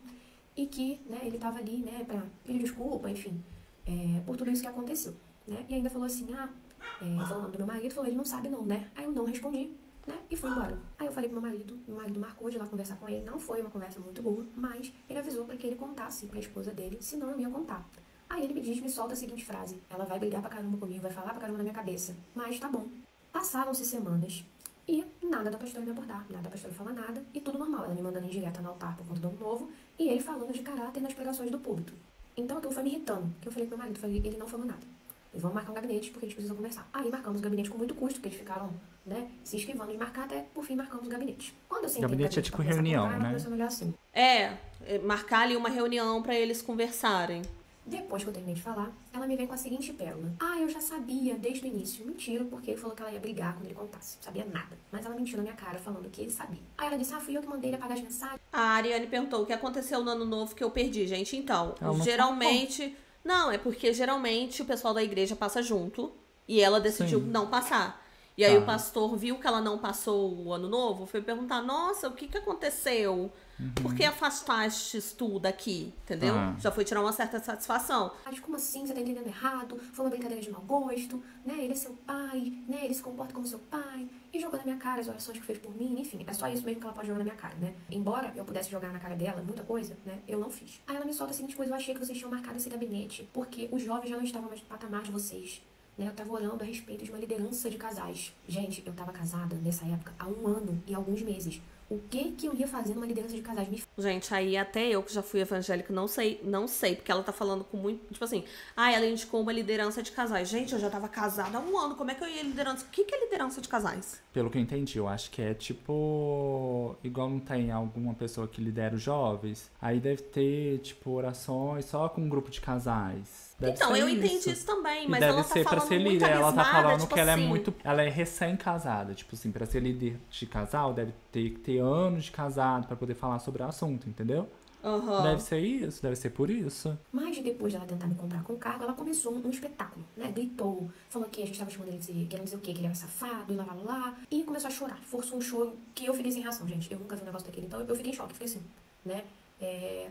e que, né, ele estava ali, né, para pedir desculpa, enfim, por tudo isso que aconteceu, né? E ainda falou assim, ah, falando do meu marido, falou, ele não sabe não, né? Aí eu não respondi, né, e fui embora. Aí eu falei pro meu marido marcou de ir lá conversar com ele, não foi uma conversa muito boa, mas ele avisou para que ele contasse para a esposa dele, senão eu ia contar. Aí ele me diz, me solta a seguinte frase, ela vai brigar pra caramba comigo, vai falar pra caramba na minha cabeça, mas tá bom. Passaram-se semanas. E nada da pastora me abordar, nada da pastora falar nada, e tudo normal, ela me mandando indireta no altar por conta do ano novo, e ele falando de caráter nas pregações do púlpito. Então aquilo foi me irritando, que eu falei pro meu marido, falei, ele não falou nada. Eles vão marcar um gabinete porque eles precisam conversar. Aí marcamos o gabinete com muito custo, porque eles ficaram, né, se esquivando de marcar, até por fim marcamos o gabinete. Quando eu sentei gabinete é tipo reunião, né? Ela começou a olhar assim. Marcar ali uma reunião pra eles conversarem. Depois que eu terminei de falar, ela me vem com a seguinte pérola. Ah, eu já sabia desde o início. Mentira, porque ele falou que ela ia brigar quando ele contasse. Não sabia nada. Mas ela mentiu na minha cara, falando que ele sabia. Aí ela disse, ah, fui eu que mandei ele apagar as mensagens. A Ariane perguntou, o que aconteceu no ano novo que eu perdi, gente? Então, geralmente... Não, é porque geralmente o pessoal da igreja passa junto. E ela decidiu não passar. E aí o pastor viu que ela não passou o ano novo, foi perguntar, nossa, o que que aconteceu? Por que afastaste tudo daqui? Entendeu? Já foi tirar uma certa satisfação. Mas como assim? Você tá entendendo errado? Foi uma brincadeira de mau gosto, né? Ele é seu pai, né? Ele se comporta como seu pai. E jogou na minha cara as orações que fez por mim, enfim. É só isso mesmo que ela pode jogar na minha cara, né? Embora eu pudesse jogar na cara dela muita coisa, né? Eu não fiz. Aí ela me solta a seguinte coisa, eu achei que vocês tinham marcado esse gabinete, porque os jovens já não estavam mais no patamar de vocês. Né, eu tava orando a respeito de uma liderança de casais. Gente, eu tava casada nessa época há 1 ano e alguns meses. O que que eu ia fazer numa liderança de casais? Gente, aí até eu que já fui evangélica, não sei, porque ela tá falando com muito... Tipo assim, ah, ela indicou uma liderança de casais. Gente, eu já tava casada há 1 ano, como é que eu ia liderança? O que que é liderança de casais? Pelo que eu entendi, eu acho que é tipo... Igual não tem alguma pessoa que lidera os jovens, aí deve ter, tipo, orações só com um grupo de casais. Deve então, eu entendi isso também, mas ela tá falando muito líder, ela tá falando tipo que ela é muito... Ela é recém-casada, tipo assim, pra ser líder de casal, deve ter que ter anos de casado pra poder falar sobre o assunto, entendeu? Deve ser isso, deve ser por isso. Mas depois de ela tentar me comprar com o cargo, ela começou um espetáculo, né? Gritou, falou que a gente tava chamando ele de... Querendo dizer o quê? Que ele era safado, e lá, lá, lá. E começou a chorar, forçou um choro que eu fiquei sem reação, gente. Eu nunca vi um negócio daquele, então eu fiquei em choque, fiquei assim, né?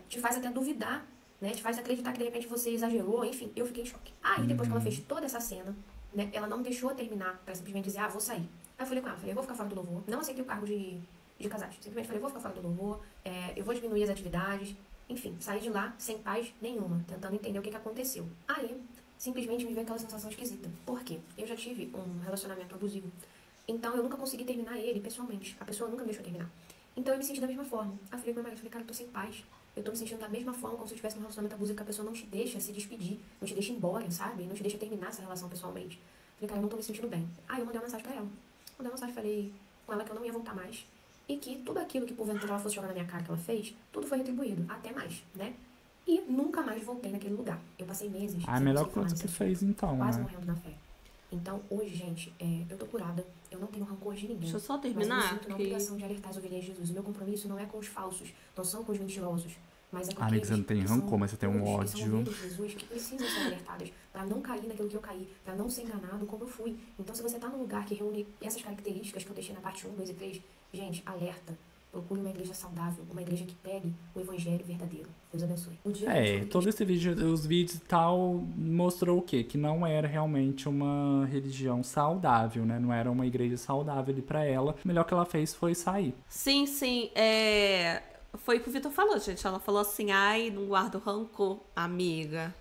Te faz até duvidar, né, te faz acreditar que de repente você exagerou, enfim, eu fiquei em choque. Aí depois que ela fez toda essa cena, né? Ela não deixou terminar pra simplesmente dizer, ah, vou sair. Aí eu falei com ela, falei, eu vou ficar fora do louvor. Não aceitei o cargo de casais. Simplesmente falei, eu vou ficar fora do louvor, eu vou diminuir as atividades. Enfim, saí de lá sem paz nenhuma, tentando entender o que aconteceu. Aí, simplesmente me veio aquela sensação esquisita. Por quê? Eu já tive um relacionamento abusivo. Então, eu nunca consegui terminar ele pessoalmente. A pessoa nunca me deixou terminar. Então, eu me senti da mesma forma. Aí eu falei com meu marido, falei, cara, eu tô sem paz. Eu tô me sentindo da mesma forma como se eu tivesse um relacionamento abusivo, que a pessoa não te deixa se despedir, não te deixa ir embora, sabe? Não te deixa terminar essa relação pessoalmente. Falei, cara, eu não tô me sentindo bem. Aí eu mandei uma mensagem pra ela. Mandei uma mensagem, falei com ela que eu não ia voltar mais. E que tudo aquilo que porventura ela fosse jogar na minha cara que ela fez, tudo foi retribuído, até mais, né? E nunca mais voltei naquele lugar. Eu passei meses... Ah, a melhor coisa que fez, então, quase morrendo na fé. Então, hoje, gente, eu tô curada. Eu não tenho rancor de ninguém. Deixa eu só terminar. Mas eu sinto na obrigação de alertar as ovelhas de Jesus. O meu compromisso não é com os falsos, não são com os mentirosos. Mas é com aqueles que são... Ah, você não tem rancor, mas você tem um ódio. Que são ovelhas de Jesus que precisam ser alertadas pra não cair naquilo que eu caí, pra não ser enganado como eu fui. Então, se você tá num lugar que reúne essas características que eu deixei na parte 1, 2 e 3... Gente, alerta. Procure uma igreja saudável, uma igreja que pegue o evangelho verdadeiro. Deus abençoe. Todo esse vídeo, os vídeos e tal, mostrou o quê? Que não era realmente uma religião saudável, né? Não era uma igreja saudável ali pra ela. O melhor que ela fez foi sair. Sim, sim. Foi o que o Victor falou, gente. Ela falou assim, ai, não guardo rancor, amiga.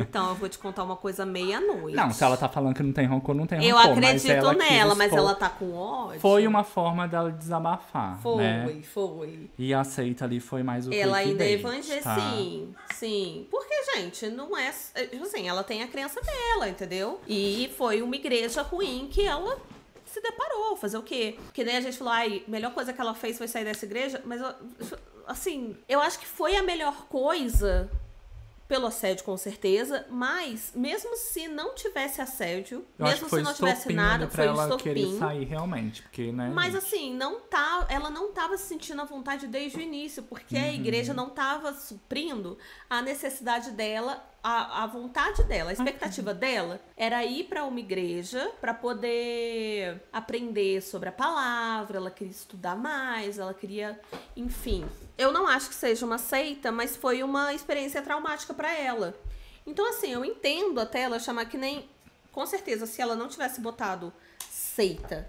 Então, eu vou te contar uma coisa meia-noite. Não, se ela tá falando que não tem rancor, não tem rancor. Eu acredito nela, mas ela tá com ódio. Foi uma forma dela desabafar, né? Foi. E aceita ali, foi mais o que ela ainda evangeliza, tá? Sim, sim. Porque, gente, não é... Assim, ela tem a crença dela, entendeu? E foi uma igreja ruim que ela... se deparou, fazer o quê? Porque nem a gente falou, ai, a melhor coisa que ela fez foi sair dessa igreja, mas assim, eu acho que foi a melhor coisa pelo assédio, com certeza, mas mesmo se não tivesse assédio, mesmo se não tivesse nada, foi um estopim. Ela querer sair realmente, porque, né? Mas assim, ela não tava se sentindo à vontade desde o início, porque a igreja não tava suprindo a necessidade dela, a vontade dela, a expectativa dela era ir pra uma igreja pra poder aprender sobre a palavra, ela queria estudar mais, ela queria, enfim... Eu não acho que seja uma seita, mas foi uma experiência traumática pra ela. Então, assim, eu entendo até ela chamar que nem... Com certeza, se ela não tivesse botado seita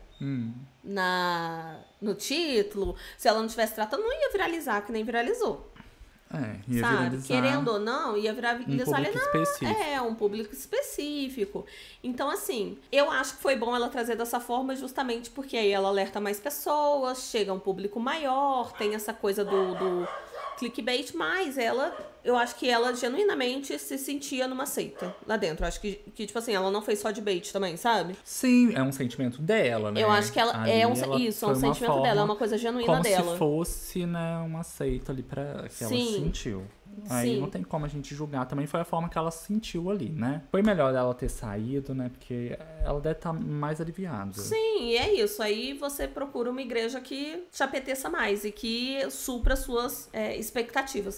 no título, se ela não tivesse tratado, não ia viralizar, que nem viralizou. Ia viralizar. Querendo ou não, ia viralizar. Um público específico. Então, assim, eu acho que foi bom ela trazer dessa forma, justamente porque aí ela alerta mais pessoas, chega a um público maior, tem essa coisa do clickbait, mas eu acho que ela genuinamente se sentia numa seita lá dentro. Eu acho que tipo assim, ela não fez só de bait também, sabe? Sim, é um sentimento dela, né? Eu acho que ela ali é um sentimento dela, é uma coisa genuína como dela. Como se fosse, né, uma seita ali pra, que ela sentiu. Aí não tem como a gente julgar. Também foi a forma que ela se sentiu ali, né? Foi melhor ela ter saído, né? Porque ela deve estar mais aliviada. Sim, e é isso. Aí você procura uma igreja que te apeteça mais e que supra suas expectativas.